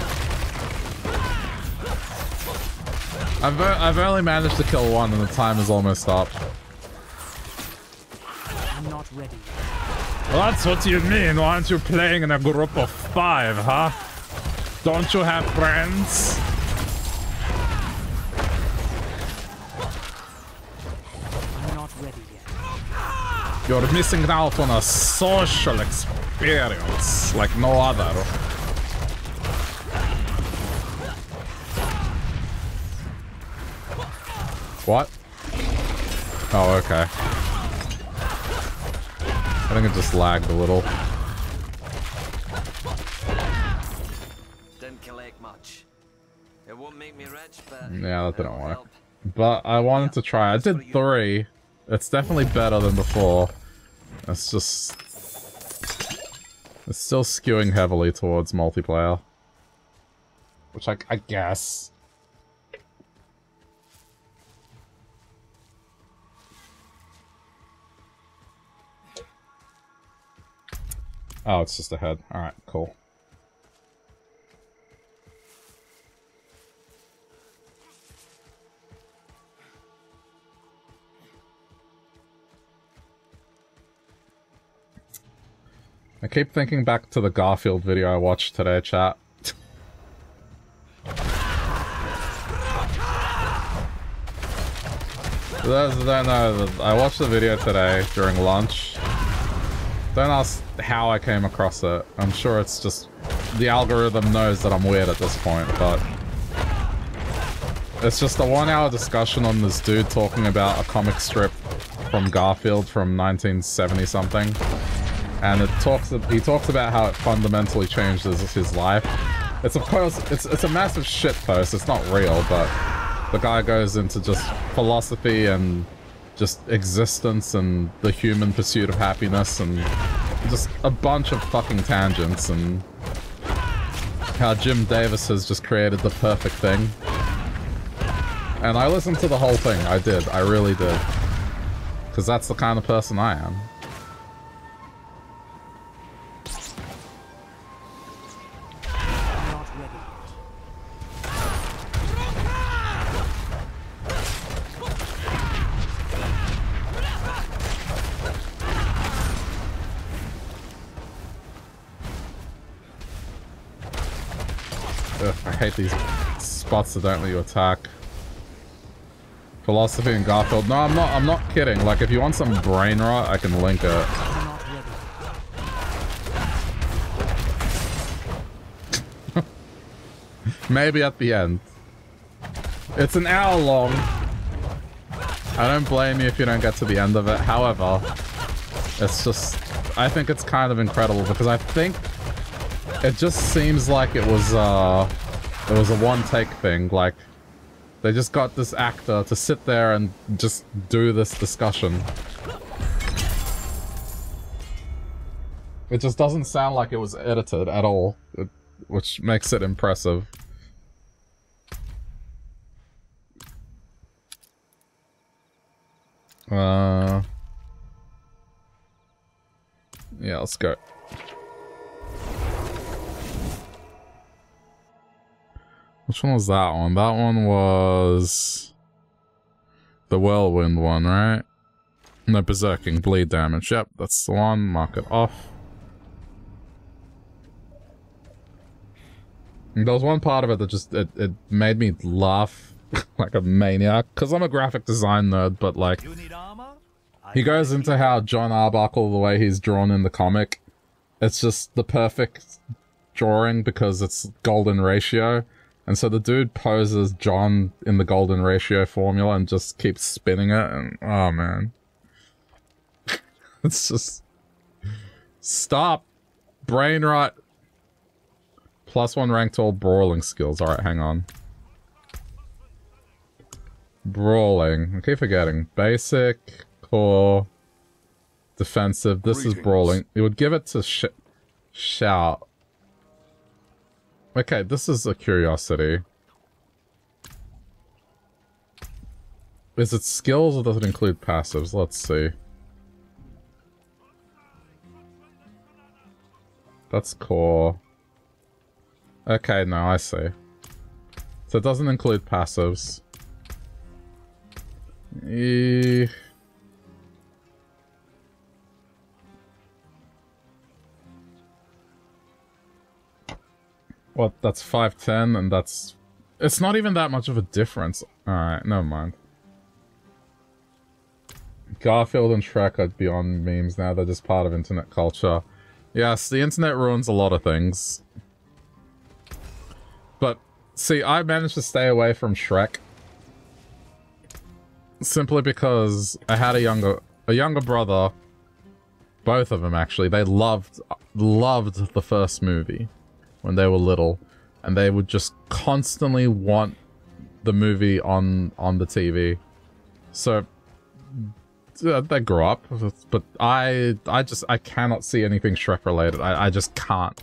I've, I've only managed to kill one and the time is almost up. I'm not ready. Well, that's what you mean, why aren't you playing in a group of five, huh? Don't you have friends? I'm not ready yet. You're missing out on a social experience like no other. What? Oh, okay. I think it just lagged a little. It won't make me rich, but yeah, that didn't work. But I wanted to try. I did three. It's definitely better than before. It's just... It's still skewing heavily towards multiplayer. Which I, I guess... Oh, it's just ahead. Alright, cool. I keep thinking back to the Garfield video I watched today, chat. For those that don't know, I watched the video today during lunch. Don't ask how I came across it. I'm sure it's just the algorithm knows that I'm weird at this point, but... It's just a one-hour discussion on this dude talking about a comic strip from Garfield from nineteen seventy something. And it talks. He talks about how it fundamentally changed his, his life. It's of course. It's it's a massive shit post. It's not real, but the guy goes into just philosophy and just existence and the human pursuit of happiness and just a bunch of fucking tangents and how Jim Davis has just created the perfect thing. And I listened to the whole thing. I did. I really did. Because that's the kind of person I am. I hate these spots that don't let you attack. Philosophy and Garfield. No, I'm not I'm not kidding. Like if you want some brain rot, I can link it. Maybe at the end. It's an hour long. I don't blame you if you don't get to the end of it. However, it's just I think it's kind of incredible because I think it just seems like it was uh It was a one-take thing, like, they just got this actor to sit there and just do this discussion. It just doesn't sound like it was edited at all, it, which makes it impressive. Uh, yeah, let's go. Which one was that one? That one was... The whirlwind one, right? No, berserking, bleed damage. Yep, that's the one. Mark it off. And there was one part of it that just... It, it made me laugh like a maniac. Because I'm a graphic design nerd, but like... He goes into how John Arbuckle, the way he's drawn in the comic, it's just the perfect drawing because it's golden ratio. And so the dude poses John in the golden ratio formula and just keeps spinning it, and oh man. It's just... Stop! Brain rot! Plus one rank to all brawling skills. Alright, hang on. Brawling. I keep forgetting. Basic, core, defensive. This Greetings. Is brawling. It would give it to sh shout. Okay, this is a curiosity. Is it skills or does it include passives? Let's see. That's core. Okay, no, I see. So it doesn't include passives. E... Well, that's five ten, and that's... It's not even that much of a difference. Alright, never mind. Garfield and Shrek are beyond memes now. They're just part of internet culture. Yes, the internet ruins a lot of things. But, see, I managed to stay away from Shrek. Simply because I had a younger... A younger brother. Both of them, actually. They loved... Loved the first movie. When they were little, and they would just constantly want the movie on on the T V. So uh, they grew up, but I I just I cannot see anything Shrek related. I I just can't,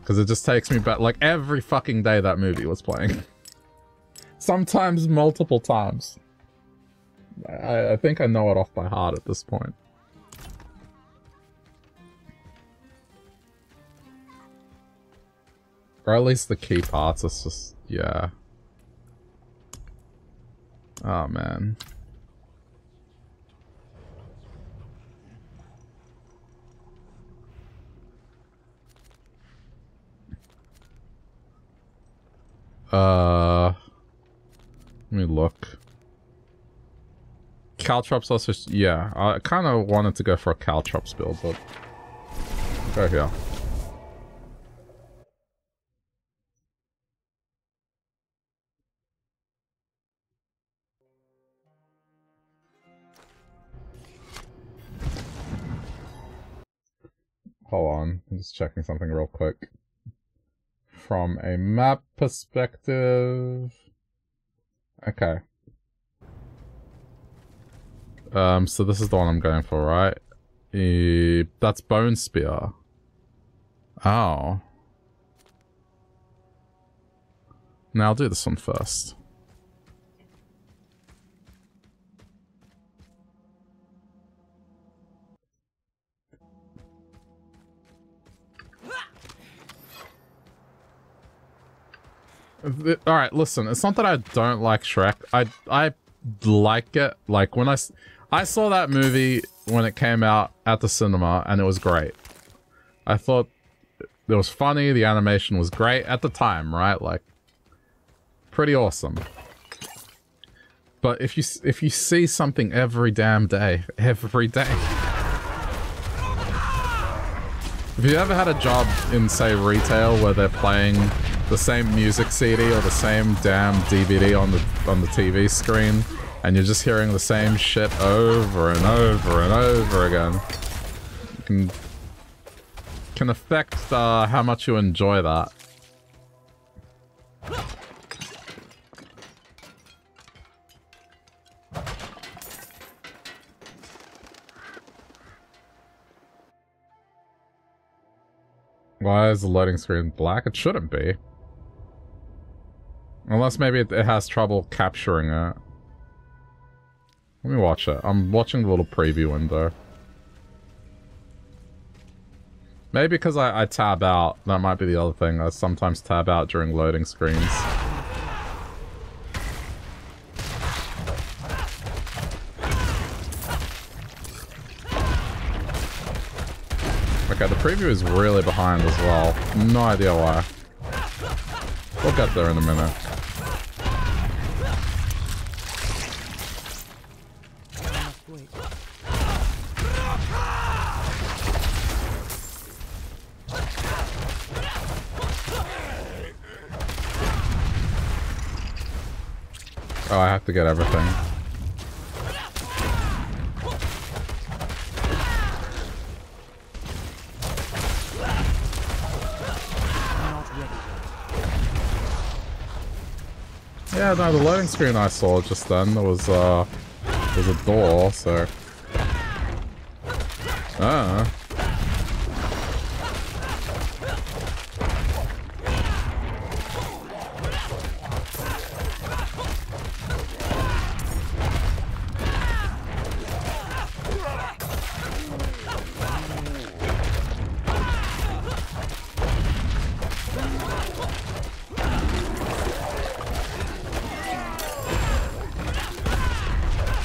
because it just takes me back. Like every fucking day that movie was playing, sometimes multiple times. I, I think I know it off by heart at this point. Or at least the key parts, it's just, yeah. Oh, man. Uh... Let me look. Caltrops also, yeah. I kind of wanted to go for a Caltrops build, but... Go here. Hold on, I'm just checking something real quick. From a map perspective... Okay. Um, so this is the one I'm going for, right? E that's Bone Spear. Oh. Now I'll do this one first. Alright, listen, it's not that I don't like Shrek. I I like it. Like, when I... I saw that movie when it came out at the cinema, and it was great. I thought it was funny, the animation was great at the time, right? Like, pretty awesome. But if you, if you see something every damn day, every day... If you ever had a job in, say, retail where they're playing... the same music C D or the same damn D V D on the on the T V screen, and you're just hearing the same shit over and over and over again, it can can affect uh, how much you enjoy that. Why is the loading screen black? It shouldn't be. Unless maybe it, it has trouble capturing it. Let me watch it. I'm watching the little preview window. Maybe because I, I tab out. That might be the other thing. I sometimes tab out during loading screens. Okay, the preview is really behind as well. No idea why. We'll get there in a minute. Oh, I have to get everything. Yeah, no, the loading screen I saw just then, there was, uh, there's a door, so... Ah.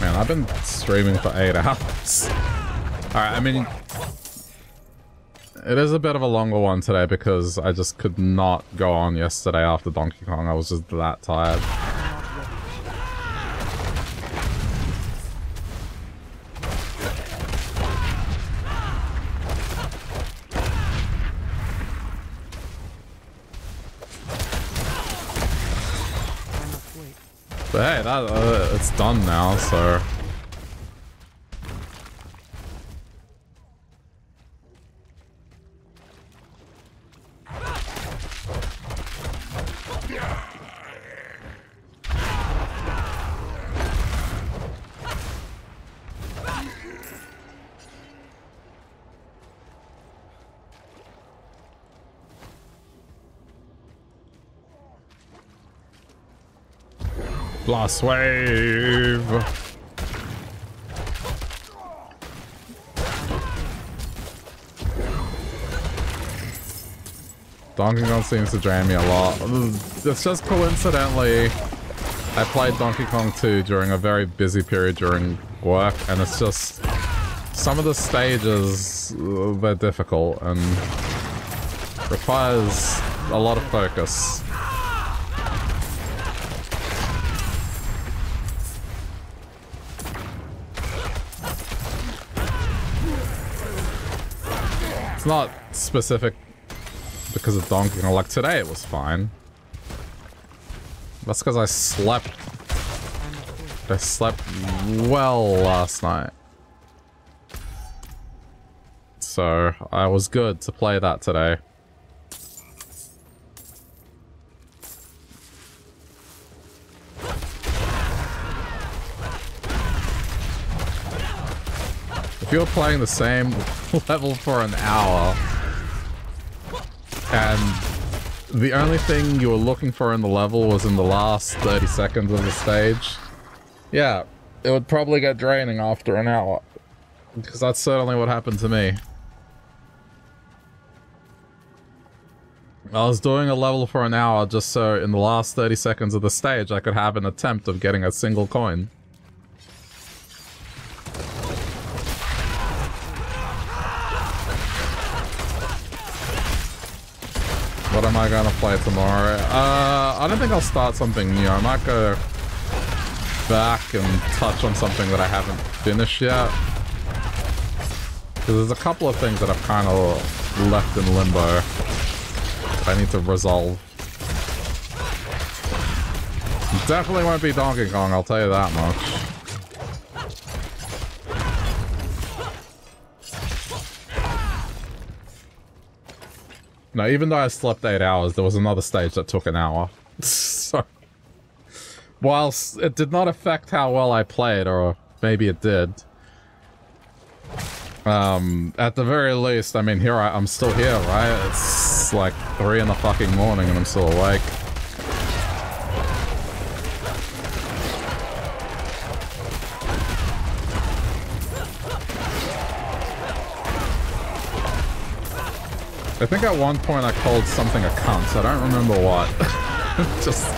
I've been streaming for eight hours. Alright, I mean... it is a bit of a longer one today because I just could not go on yesterday after Donkey Kong. I was just that tired. But hey, that, uh, it's done now, so... Blast wave! Donkey Kong seems to drain me a lot. It's just coincidentally, I played Donkey Kong two during a very busy period during work, and it's just some of the stages, they're difficult and requires a lot of focus. It's not specific because of Donkey Kong. Like today, it was fine. That's because I slept. I slept well last night, so I was good to play that today. If you're playing the same level for an hour, and the only thing you were looking for in the level was in the last thirty seconds of the stage, yeah, it would probably get draining after an hour. Because that's certainly what happened to me. I was doing a level for an hour just so in the last thirty seconds of the stage I could have an attempt of getting a single coin. What am I gonna play tomorrow? Uh, I don't think I'll start something new. I might go back and touch on something that I haven't finished yet. Because there's a couple of things that I've kind of left in limbo that I need to resolve. Definitely won't be Donkey Kong, I'll tell you that much. No, even though I slept eight hours, there was another stage that took an hour. So, whilst it did not affect how well I played, or maybe it did, um, at the very least, I mean, here I, I'm still here, right? It's like three in the fucking morning and I'm still awake. I think at one point I called something a cunt, so I don't remember what. Just...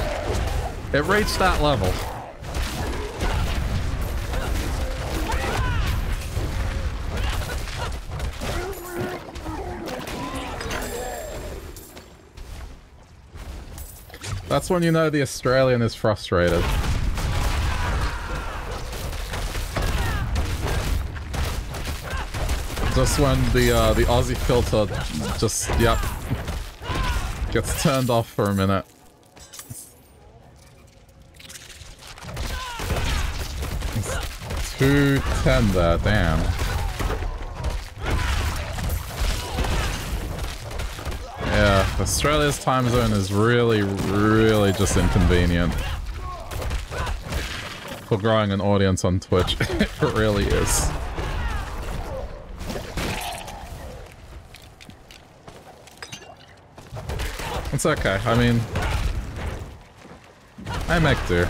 it reached that level. That's when you know the Australian is frustrated. Just when the uh, the Aussie filter just, yep, gets turned off for a minute. Two tender, damn. Yeah, Australia's time zone is really, really just inconvenient for growing an audience on Twitch. It really is. It's okay, I mean, I make do.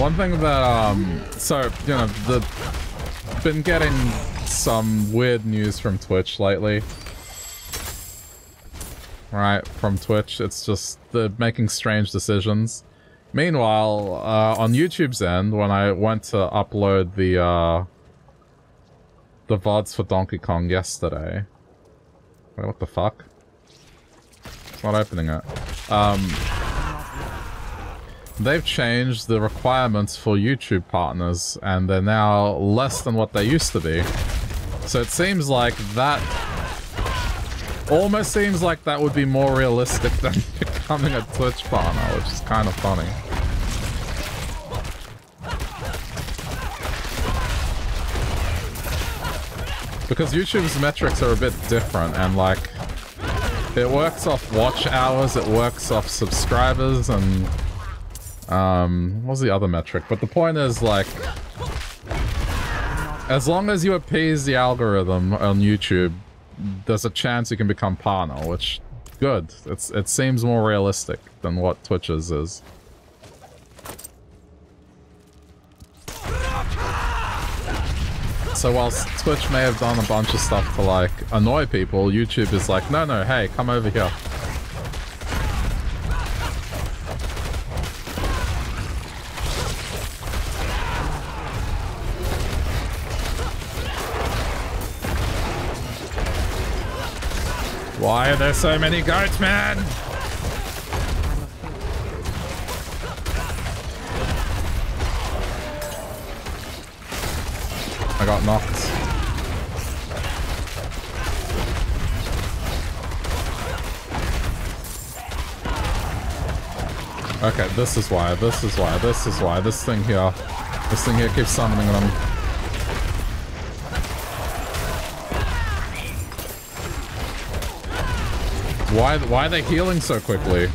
One thing that, um, so, you know, the, been getting some weird news from Twitch lately. Right, from Twitch, it's just, they're making strange decisions. Meanwhile, uh, on YouTube's end, when I went to upload the, uh, the V O Ds for Donkey Kong yesterday. Wait, what the fuck? It's not opening it. Um... They've changed the requirements for YouTube partners, and they're now less than what they used to be. So it seems like that... almost seems like that would be more realistic than becoming a Twitch partner, which is kind of funny. Because YouTube's metrics are a bit different, and like... it works off watch hours, it works off subscribers, and... Um, what was the other metric? But the point is, like, as long as you appease the algorithm on YouTube, there's a chance you can become partner, which, good. It's, it seems more realistic than what Twitch's is. So whilst Twitch may have done a bunch of stuff to, like, annoy people, YouTube is like, no, no, hey, come over here. Why are there so many goats, man? I got knocked. Okay, this is why, this is why, this is why, this thing here, this thing here keeps summoning them. Why, why are they healing so quickly?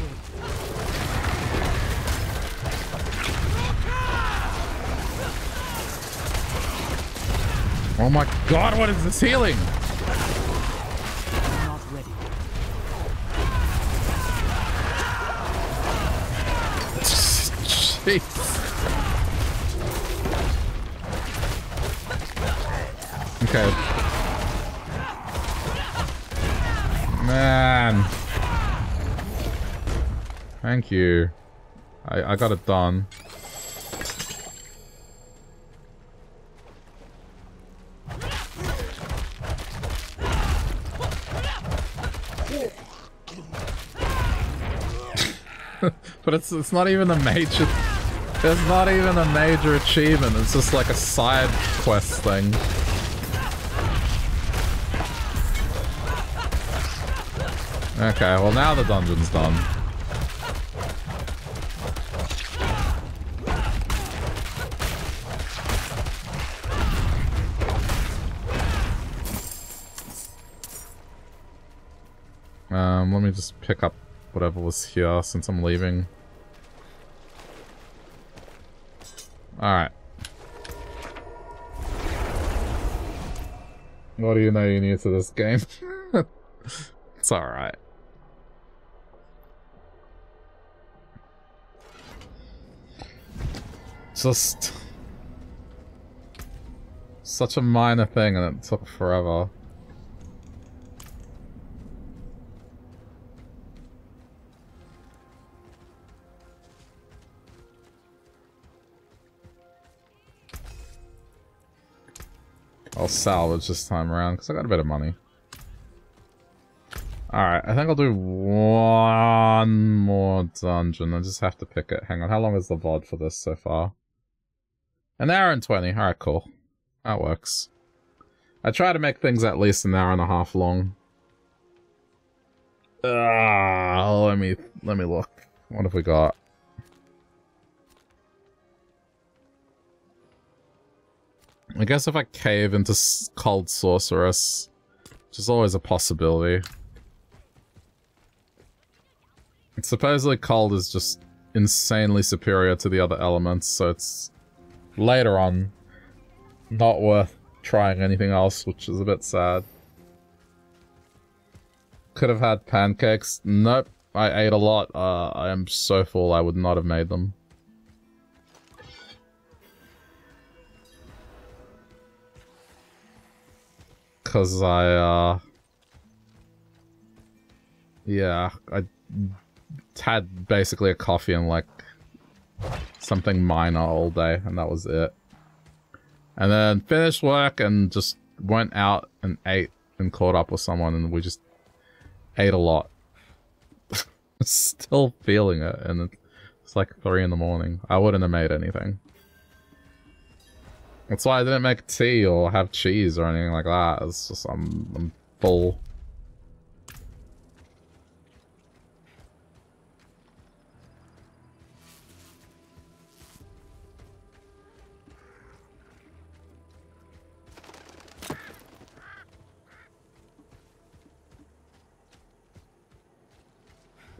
Oh my god, what is this healing? I'm not ready. Jeez. Okay. Man. Thank you. I, I got it done. But it's it's not even a major it's not even a major achievement, it's just like a side quest thing. Okay, well now the dungeon's done. Um, let me just pick up whatever was here since I'm leaving. Alright. What do you know you're new to this game? It's alright. Just... such a minor thing and it took forever. I'll salvage this time around because I got a bit of money. Alright, I think I'll do one more dungeon. I just have to pick it. Hang on, how long is the V O D for this so far? An hour and twenty. Alright, cool. That works. I try to make things at least an hour and a half long. Ah, uh, let me let me look. What have we got? I guess if I cave into Cold Sorceress, which is always a possibility. Supposedly cold is just insanely superior to the other elements, so it's later on not worth trying anything else, which is a bit sad. Could have had pancakes. Nope. I ate a lot. Uh, I am so full I would not have made them. Cause I, uh... yeah, I had basically a coffee and like something minor all day, and that was it. And then finished work and just went out and ate and caught up with someone, and we just ate a lot. Still feeling it, and it's like three in the morning. I wouldn't have made anything. That's why I didn't make tea or have cheese or anything like that. It's just I'm, I'm full.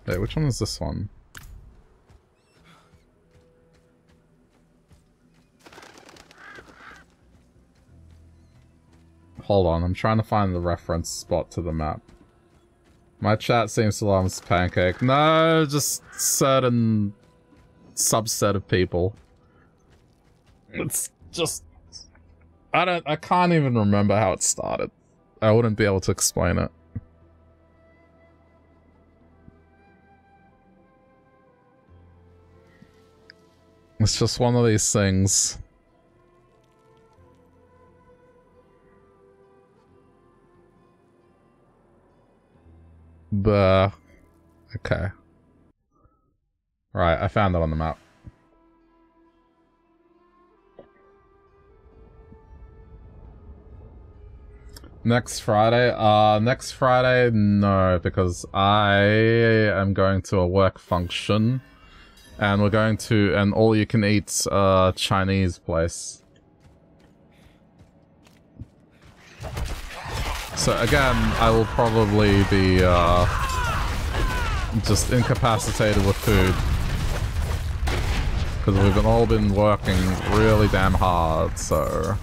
Wait, which one is this one? Hold on, I'm trying to find the reference spot to the map. My chat seems to love pancake. No, just certain subset of people. It's just... I don't... I can't even remember how it started. I wouldn't be able to explain it. It's just one of these things. But okay. Right, I found that on the map. Next Friday? Uh, next Friday? No, because I am going to a work function. And we're going to an all-you-can-eat uh, Chinese place. So again, I will probably be uh, just incapacitated with food. Because we've been all been working really damn hard, so...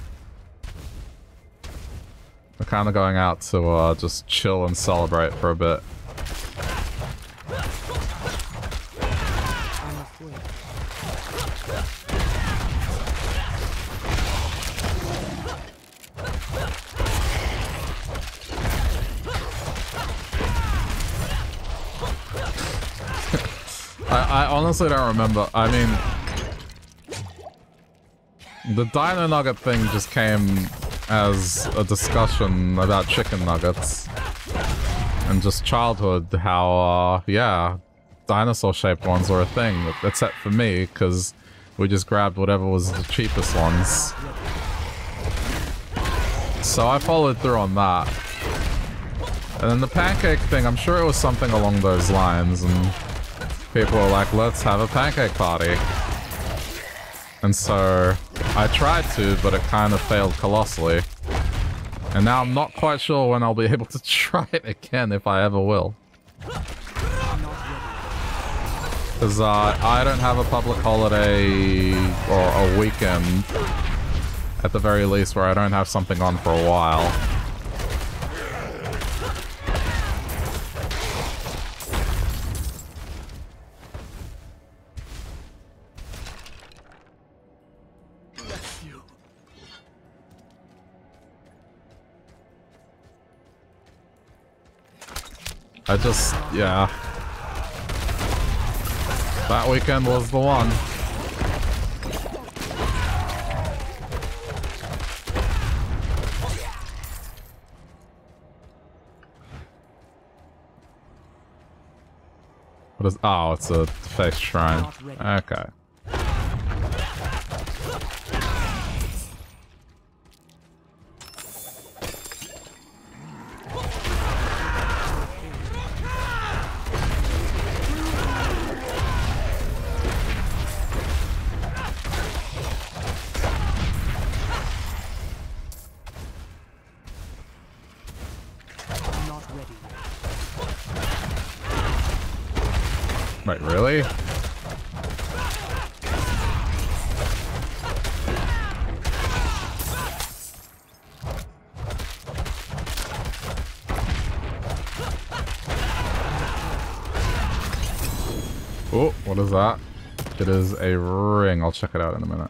we're kind of going out to uh, just chill and celebrate for a bit. I honestly don't remember. I mean, the dino nugget thing just came as a discussion about chicken nuggets and just childhood, how, uh, yeah, dinosaur-shaped ones were a thing, except for me, because we just grabbed whatever was the cheapest ones. So I followed through on that. And then the pancake thing, I'm sure it was something along those lines, and... people were like, let's have a pancake party. And so I tried to, but it kind of failed colossally. And now I'm not quite sure when I'll be able to try it again, if I ever will. Because uh, I don't have a public holiday or a weekend, at the very least, where I don't have something on for a while. I just, yeah. That weekend was the one. What is, oh, it's a face shrine. Okay. Wait, really? Oh, what is that? It is a ring. I'll check it out in a minute.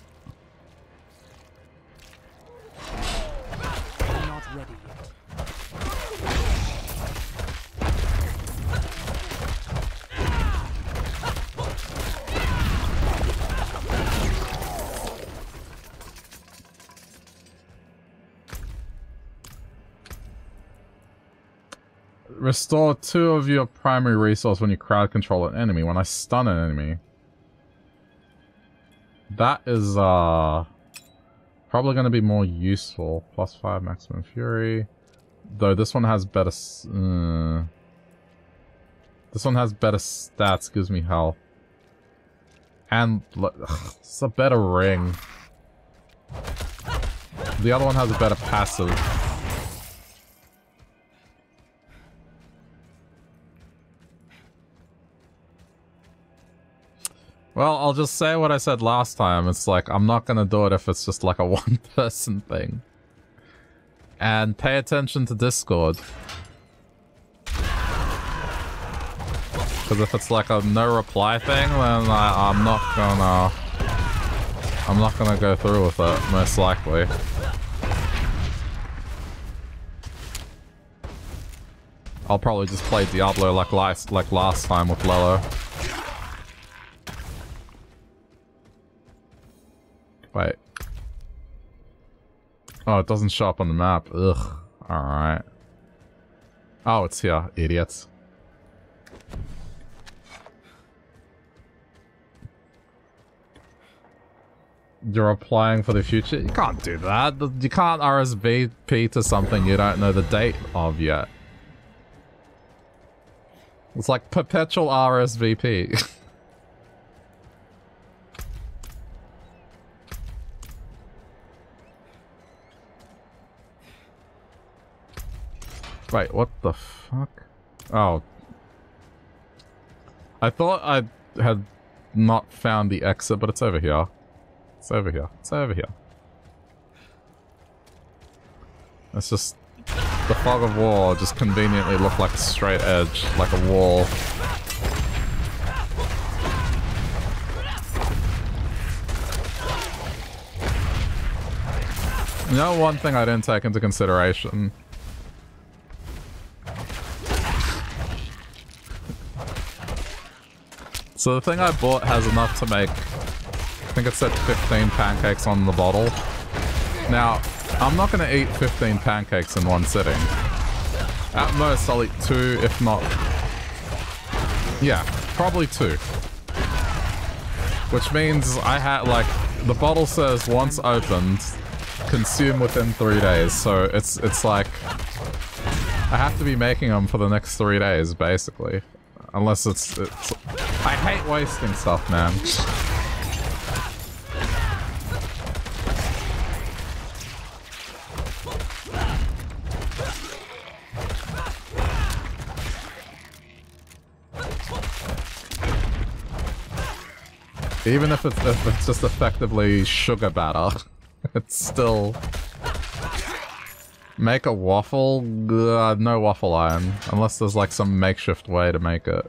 Restore two of your primary resource when you crowd control an enemy. When I stun an enemy. That is, uh... probably going to be more useful. Plus five maximum fury. Though this one has better... Uh, this one has better stats. Gives me health. And... Ugh, it's a better ring. The other one has a better passive. Well, I'll just say what I said last time. It's like, I'm not gonna do it if it's just like a one-person thing. And pay attention to Discord. Because if it's like a no-reply thing, then I, I'm not gonna... I'm not gonna go through with it, most likely. I'll probably just play Diablo like last, like last time with Lelo. Wait. Oh, it doesn't show up on the map. Ugh. Alright. Oh, it's here. Idiots. You're applying for the future? You can't do that. You can't R S V P to something you don't know the date of yet. It's like perpetual R S V P. Wait, what the fuck? Oh. I thought I had not found the exit, but it's over here. It's over here. It's over here. It's just... the fog of war just conveniently looked like a straight edge, like a wall. You know one thing I didn't take into consideration? So the thing I bought has enough to make, I think it said fifteen pancakes on the bottle. Now, I'm not going to eat fifteen pancakes in one sitting. At most, I'll eat two, if not... yeah, probably two. Which means I had, like, the bottle says once opened, consume within three days. So it's, it's like, I have to be making them for the next three days, basically. Unless it's, it's... I hate wasting stuff, man. Even if it's, if it's just effectively sugar batter, it's still... Make a waffle? Uh, no waffle iron. Unless there's like some makeshift way to make it.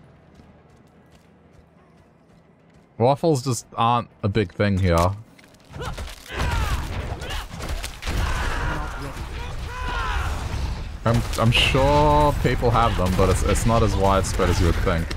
Waffles just aren't a big thing here. I'm, I'm sure people have them, but it's, it's not as widespread as you would think.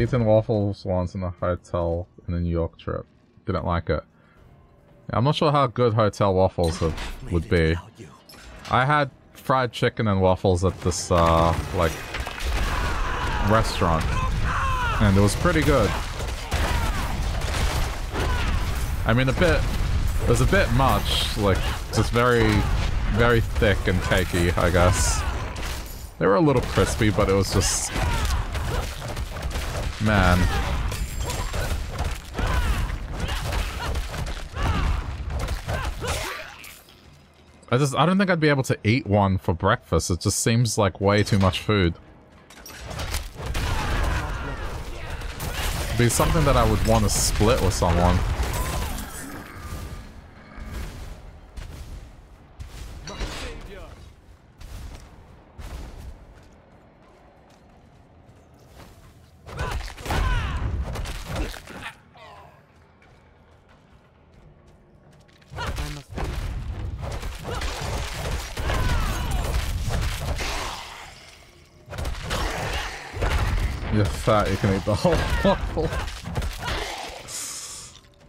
eaten waffles once in a hotel in a New York trip. Didn't like it. I'm not sure how good hotel waffles would, would be. I had fried chicken and waffles at this, uh, like, restaurant. And it was pretty good. I mean, a bit... It was a bit much, like, just very, very thick and cakey, I guess. They were a little crispy, but it was just... Man. I just, I don't think I'd be able to eat one for breakfast. It just seems like way too much food. It'd be something that I would want to split with someone. You can eat the whole waffle.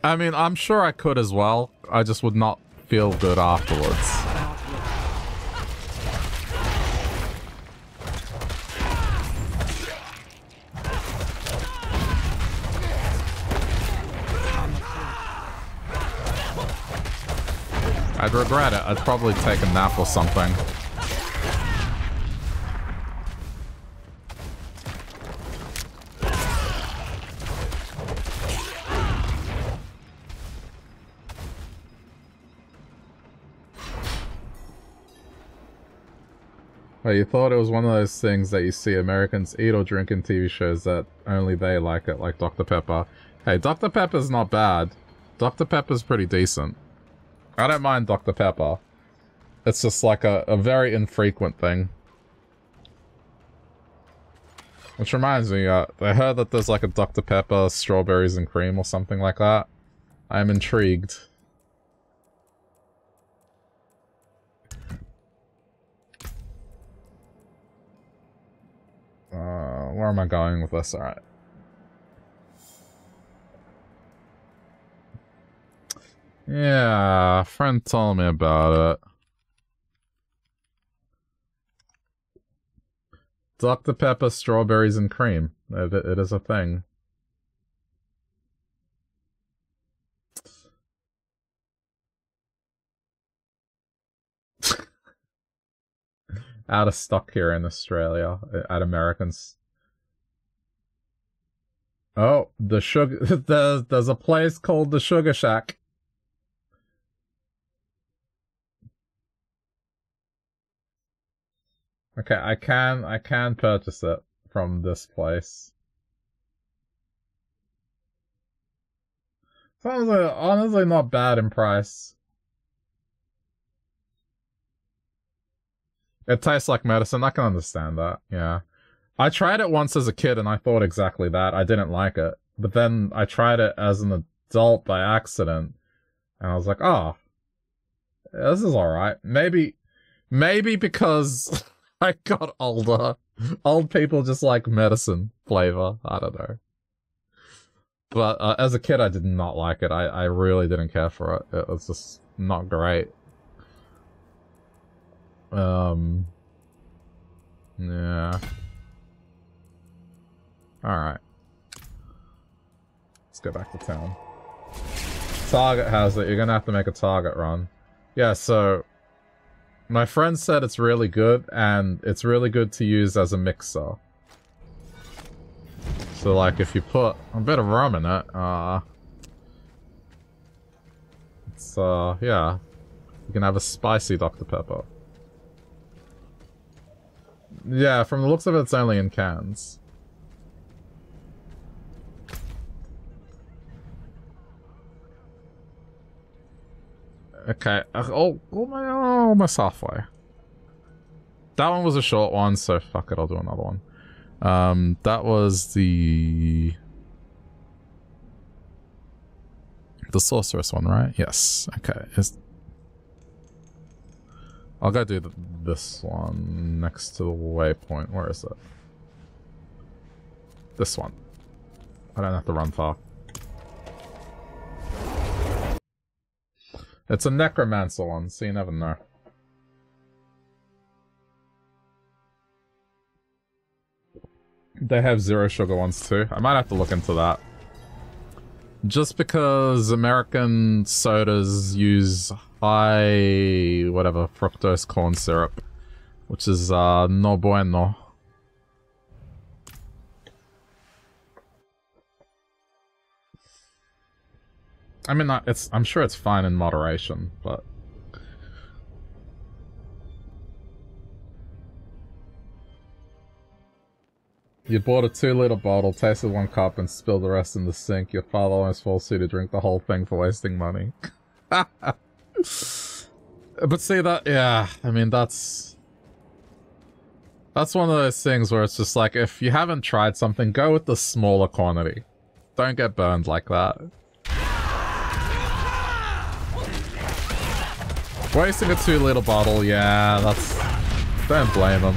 I mean, I'm sure I could as well. I just would not feel good afterwards. I'd regret it. I'd probably take a nap or something. You thought it was one of those things that you see Americans eat or drink in T V shows that only they like it, like Doctor Pepper. Hey, Doctor Pepper's not bad. Doctor Pepper's pretty decent. I don't mind Doctor Pepper. It's just like a, a very infrequent thing. Which reminds me, uh, I heard that there's like a Doctor Pepper strawberries and cream or something like that. I'm intrigued. Uh, where am I going with this? Alright. Yeah, a friend told me about it. Doctor Pepper, strawberries and cream. It, it is a thing. Out of stock here in Australia at Americans. Oh, the sugar. There's, there's a place called the Sugar Shack. Okay, I can I can purchase it from this place. It's honestly, honestly not bad in price. It tastes like medicine. I can understand that, yeah. I tried it once as a kid and I thought exactly that. I didn't like it. But then I tried it as an adult by accident. And I was like, oh, this is alright. Maybe, maybe because I got older. Old people just like medicine flavor. I don't know. But uh, as a kid, I did not like it. I, I really didn't care for it. It was just not great. Um, yeah. Alright. Let's go back to town. Target has it. You're gonna have to make a target run. Yeah, so... My friend said it's really good, and it's really good to use as a mixer. So, like, if you put a bit of rum in it, uh... It's, uh, yeah. You can have a spicy Doctor Pepper. Yeah, from the looks of it, it's only in cans. Okay. Oh, oh my, oh, almost halfway. That one was a short one, so fuck it, I'll do another one. Um, that was the... The sorceress one, right? Yes. Okay. Is... I'll go do th this one next to the waypoint. Where is it? This one. I don't have to run far. It's a necromancer one, so you never know. They have zero sugar ones too. I might have to look into that. Just because American sodas use high, whatever, fructose corn syrup, which is uh, no bueno. I mean, it's, I'm sure it's fine in moderation, but... You bought a two-liter bottle, tasted one cup, and spilled the rest in the sink. Your father almost forced you to drink the whole thing for wasting money. But see, that, yeah, I mean, that's... That's one of those things where it's just like, if you haven't tried something, go with the smaller quantity. Don't get burned like that. Wasting a two-liter bottle, yeah, that's... Don't blame him.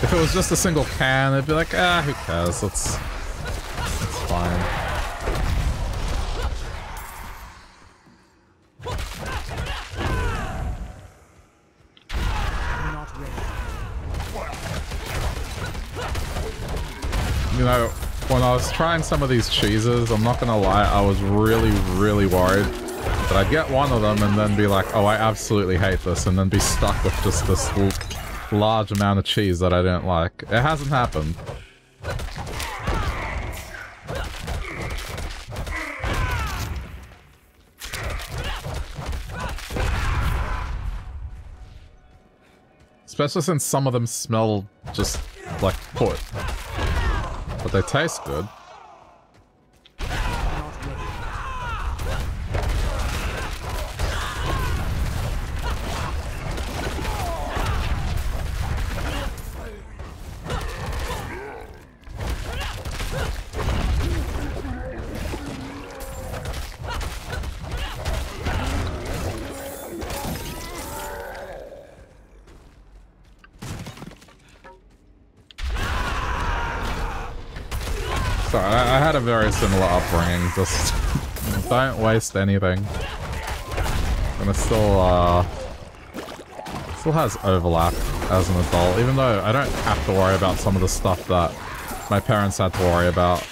If it was just a single can, it'd be like, ah, who cares, that's, that's fine. You know, when I was trying some of these cheeses, I'm not gonna lie, I was really, really worried that I'd get one of them and then be like, oh, I absolutely hate this, and then be stuck with just this large amount of cheese that I don't like. It hasn't happened. Especially since some of them smell just like put. But they taste good. Very similar upbringing, just don't waste anything. And it still, uh, still has overlap as an adult, even though I don't have to worry about some of the stuff that my parents had to worry about.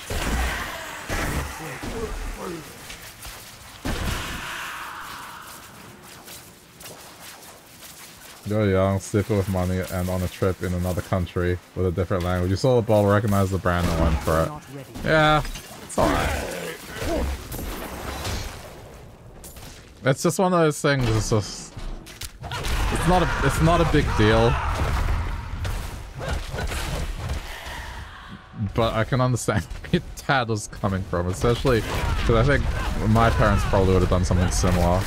You're young, stupid with money, and on a trip in another country with a different language. You saw the bottle, recognized the brand, and went for it. Yeah. Alright. It's just one of those things, it's just it's not a it's not a big deal. But I can understand where Dad was coming from, especially because I think my parents probably would have done something similar.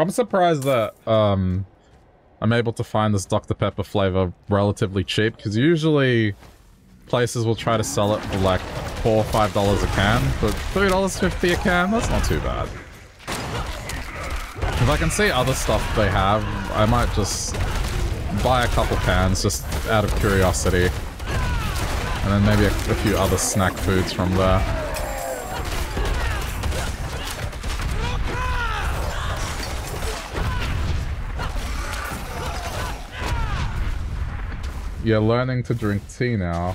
I'm surprised that um, I'm able to find this Doctor Pepper flavor relatively cheap, because usually places will try to sell it for like four or five dollars a can, but three dollars fifty a can, that's not too bad. If I can see other stuff they have, I might just buy a couple cans just out of curiosity, and then maybe a, a few other snack foods from there. You're learning to drink tea now.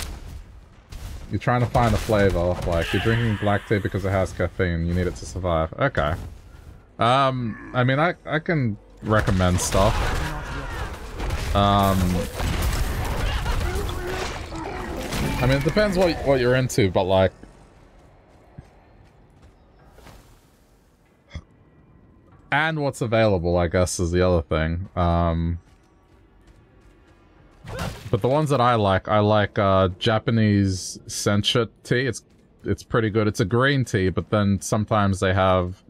You're trying to find a flavor. Like, you're drinking black tea because it has caffeine. You need it to survive. Okay. Um, I mean, I, I can recommend stuff. Um, I mean, it depends what, what you're into, but like... And what's available, I guess, is the other thing. Um... But the ones that I like, I like uh, Japanese Sencha tea. It's it's pretty good. It's a green tea, but then sometimes they have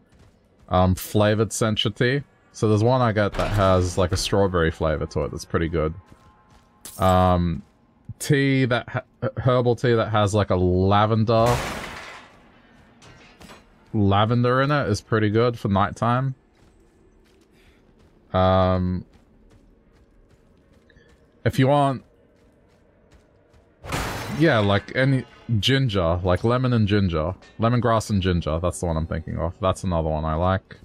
um, flavored Sencha tea. So there's one I got that has like a strawberry flavor to it. That's pretty good. Um, tea that ha herbal tea that has like a lavender lavender in it is pretty good for nighttime. Um, if you want, yeah, like any ginger, like lemon and ginger, lemongrass and ginger. That's the one I'm thinking of. That's another one I like.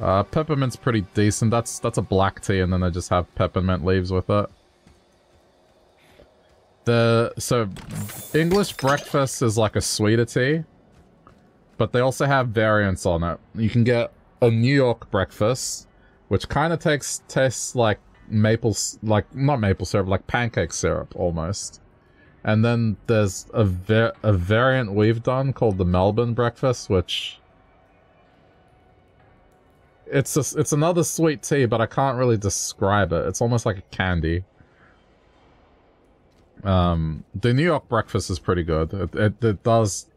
Uh, peppermint's pretty decent. That's that's a black tea, and then they just have peppermint leaves with it. The so English breakfast is like a sweeter tea, but they also have variants on it. You can get a New York breakfast, which kind of takes tastes like maple, like not maple syrup, like pancake syrup almost. And then there's a va a variant we've done called the Melbourne breakfast, which. It's a, it's another sweet tea, but I can't really describe it. It's almost like a candy. Um, the New York breakfast is pretty good. It, it, it does...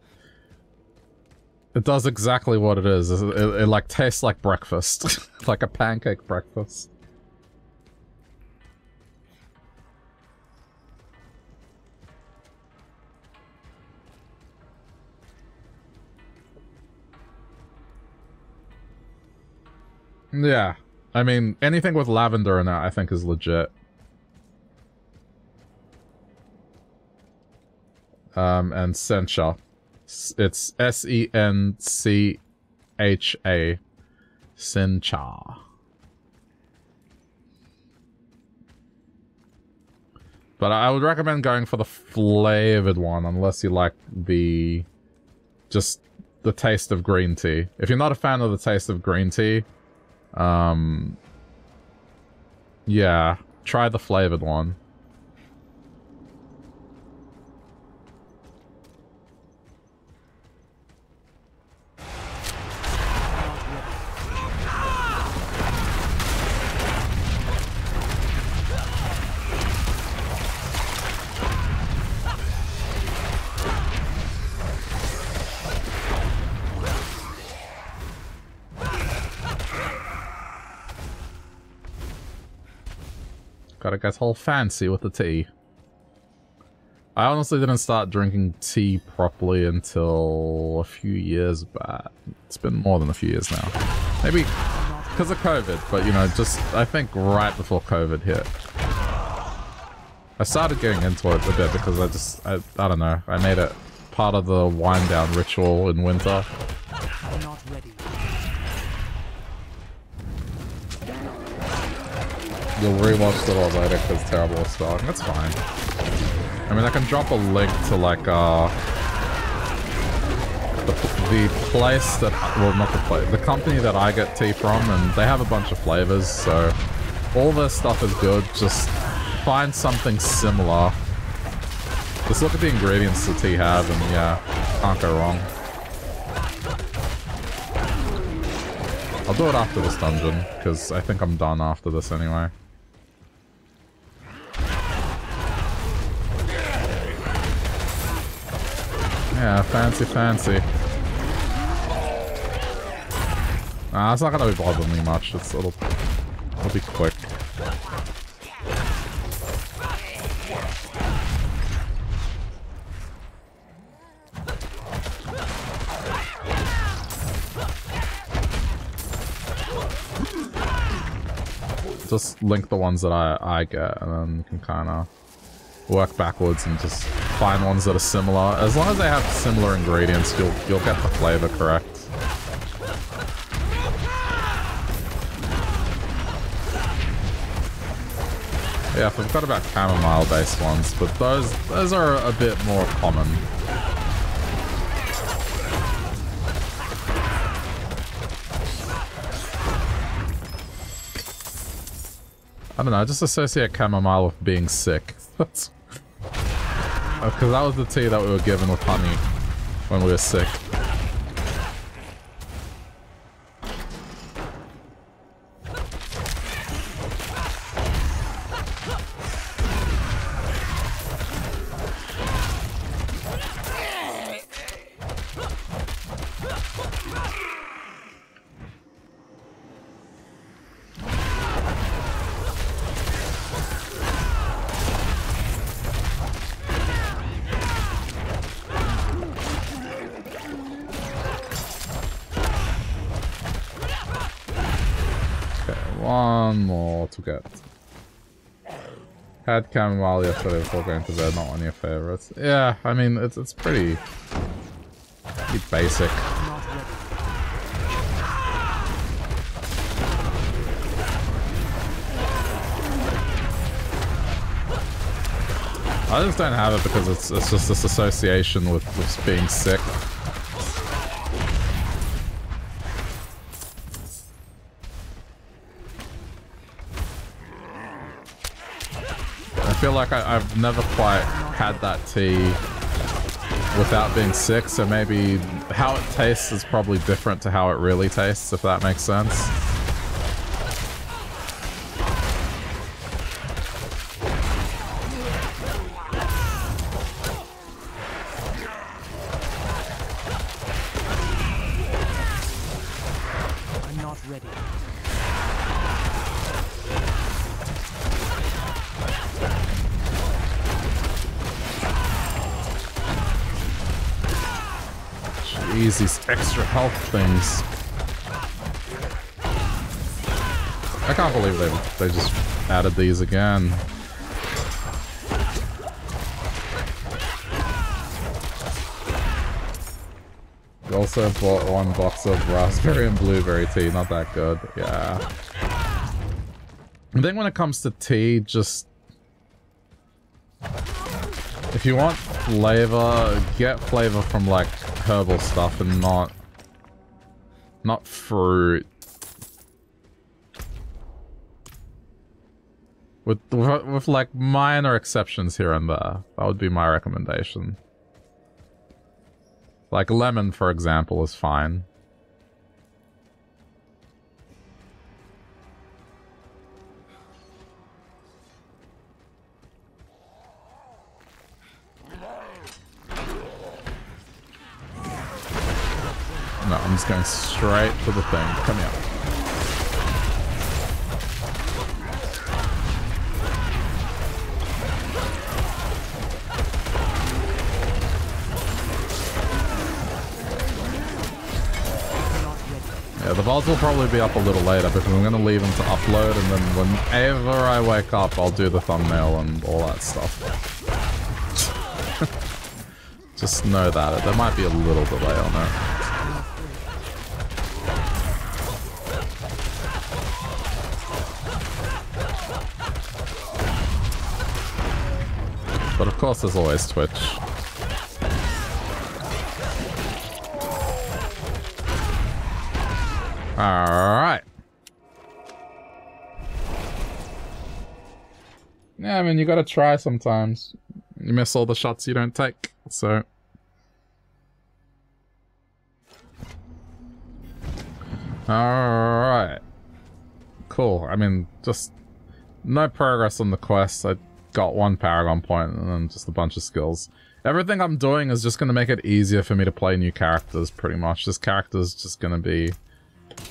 It does exactly what it is. It, it, it like, tastes like breakfast. Like a pancake breakfast. Yeah, I mean, anything with lavender in it, I think, is legit. Um, and Sencha. It's S E N C H A. Sencha. But I would recommend going for the flavored one, unless you like the... just the taste of green tea. If you're not a fan of the taste of green tea... Um, yeah, try the flavored one. Gotta get all fancy with the tea. I honestly didn't start drinking tea properly until a few years back. It's been more than a few years now. Maybe because of COVID, but you know, just I think right before COVID hit. I started getting into it a bit because I just, I, I don't know, I made it part of the wind down ritual in winter. I'm not ready. You'll rewatch the world later because it's terrible at starting. That's fine. I mean, I can drop a link to like uh the, the place that well, not the place, the company that I get tea from, and they have a bunch of flavors. So all their stuff is good. Just find something similar. Just look at the ingredients the tea have, and yeah, can't go wrong. I'll do it after this dungeon because I think I'm done after this anyway. Yeah, fancy, fancy. Nah, it's not gonna be bothering me much. It's, it'll, it'll be quick. Just link the ones that I, I get, and then you can kind of work backwards and just find ones that are similar. As long as they have similar ingredients, you'll, you'll get the flavor correct. Yeah, I forgot about chamomile-based ones, but those, those are a bit more common. I don't know, I just associate chamomile with being sick. That's... Because that was the tea that we were given with honey when we were sick. One more to get. Had cam while yesterday before going to bed, not one of your favorites. Yeah, I mean, it's, it's pretty, pretty basic. I just don't have it because it's, it's just this association with, with being sick. I feel like I, I've never quite had that tea without being sick, so maybe how it tastes is probably different to how it really tastes, if that makes sense. These extra health things. I can't believe they they just added these again. We also bought one box of raspberry and blueberry tea. Not that good. Yeah. I think when it comes to tea, just if you want flavor, get flavor from like herbal stuff and not not fruit. With with like minor exceptions here and there. That would be my recommendation. Like lemon, for example, is fine. No, I'm just going straight for the thing. Come here. Yeah, the VODs will probably be up a little later because I'm going to leave them to upload, and then whenever I wake up, I'll do the thumbnail and all that stuff. Just know that. There might be a little delay on it. But of course, there's always Twitch. Alright. Yeah, I mean, you gotta try sometimes. You miss all the shots you don't take, so... Alright. Cool. I mean, just... no progress on the quest. I... got one Paragon point and then just a bunch of skills. Everything I'm doing is just going to make it easier for me to play new characters, pretty much. This character's just going to be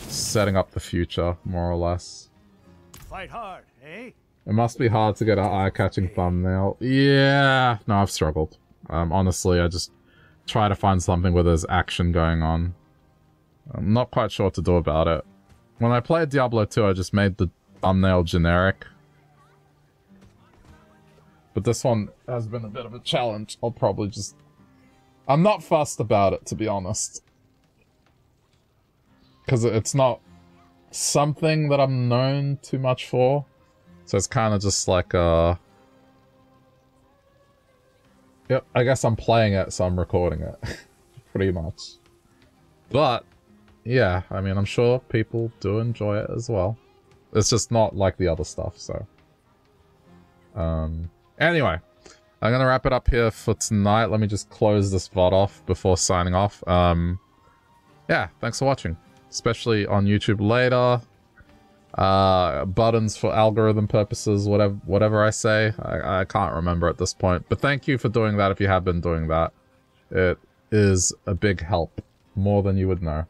setting up the future, more or less. Fight hard, eh? It must be hard to get an eye-catching thumbnail. Yeah. No, I've struggled. Um, honestly, I just try to find something where there's action going on. I'm not quite sure what to do about it. When I played Diablo two, I just made the thumbnail generic. But this one has been a bit of a challenge. I'll probably just... I'm not fussed about it, to be honest. Because it's not something that I'm known too much for. So it's kind of just like a... Yep, I guess I'm playing it, so I'm recording it. Pretty much. But, yeah, I mean, I'm sure people do enjoy it as well. It's just not like the other stuff, so... Um... Anyway, I'm going to wrap it up here for tonight. Let me just close this V O D off before signing off. Um, yeah, thanks for watching, especially on YouTube later. Uh, buttons for algorithm purposes, whatever whatever I say. I, I can't remember at this point. But thank you for doing that if you have been doing that. It is a big help, more than you would know.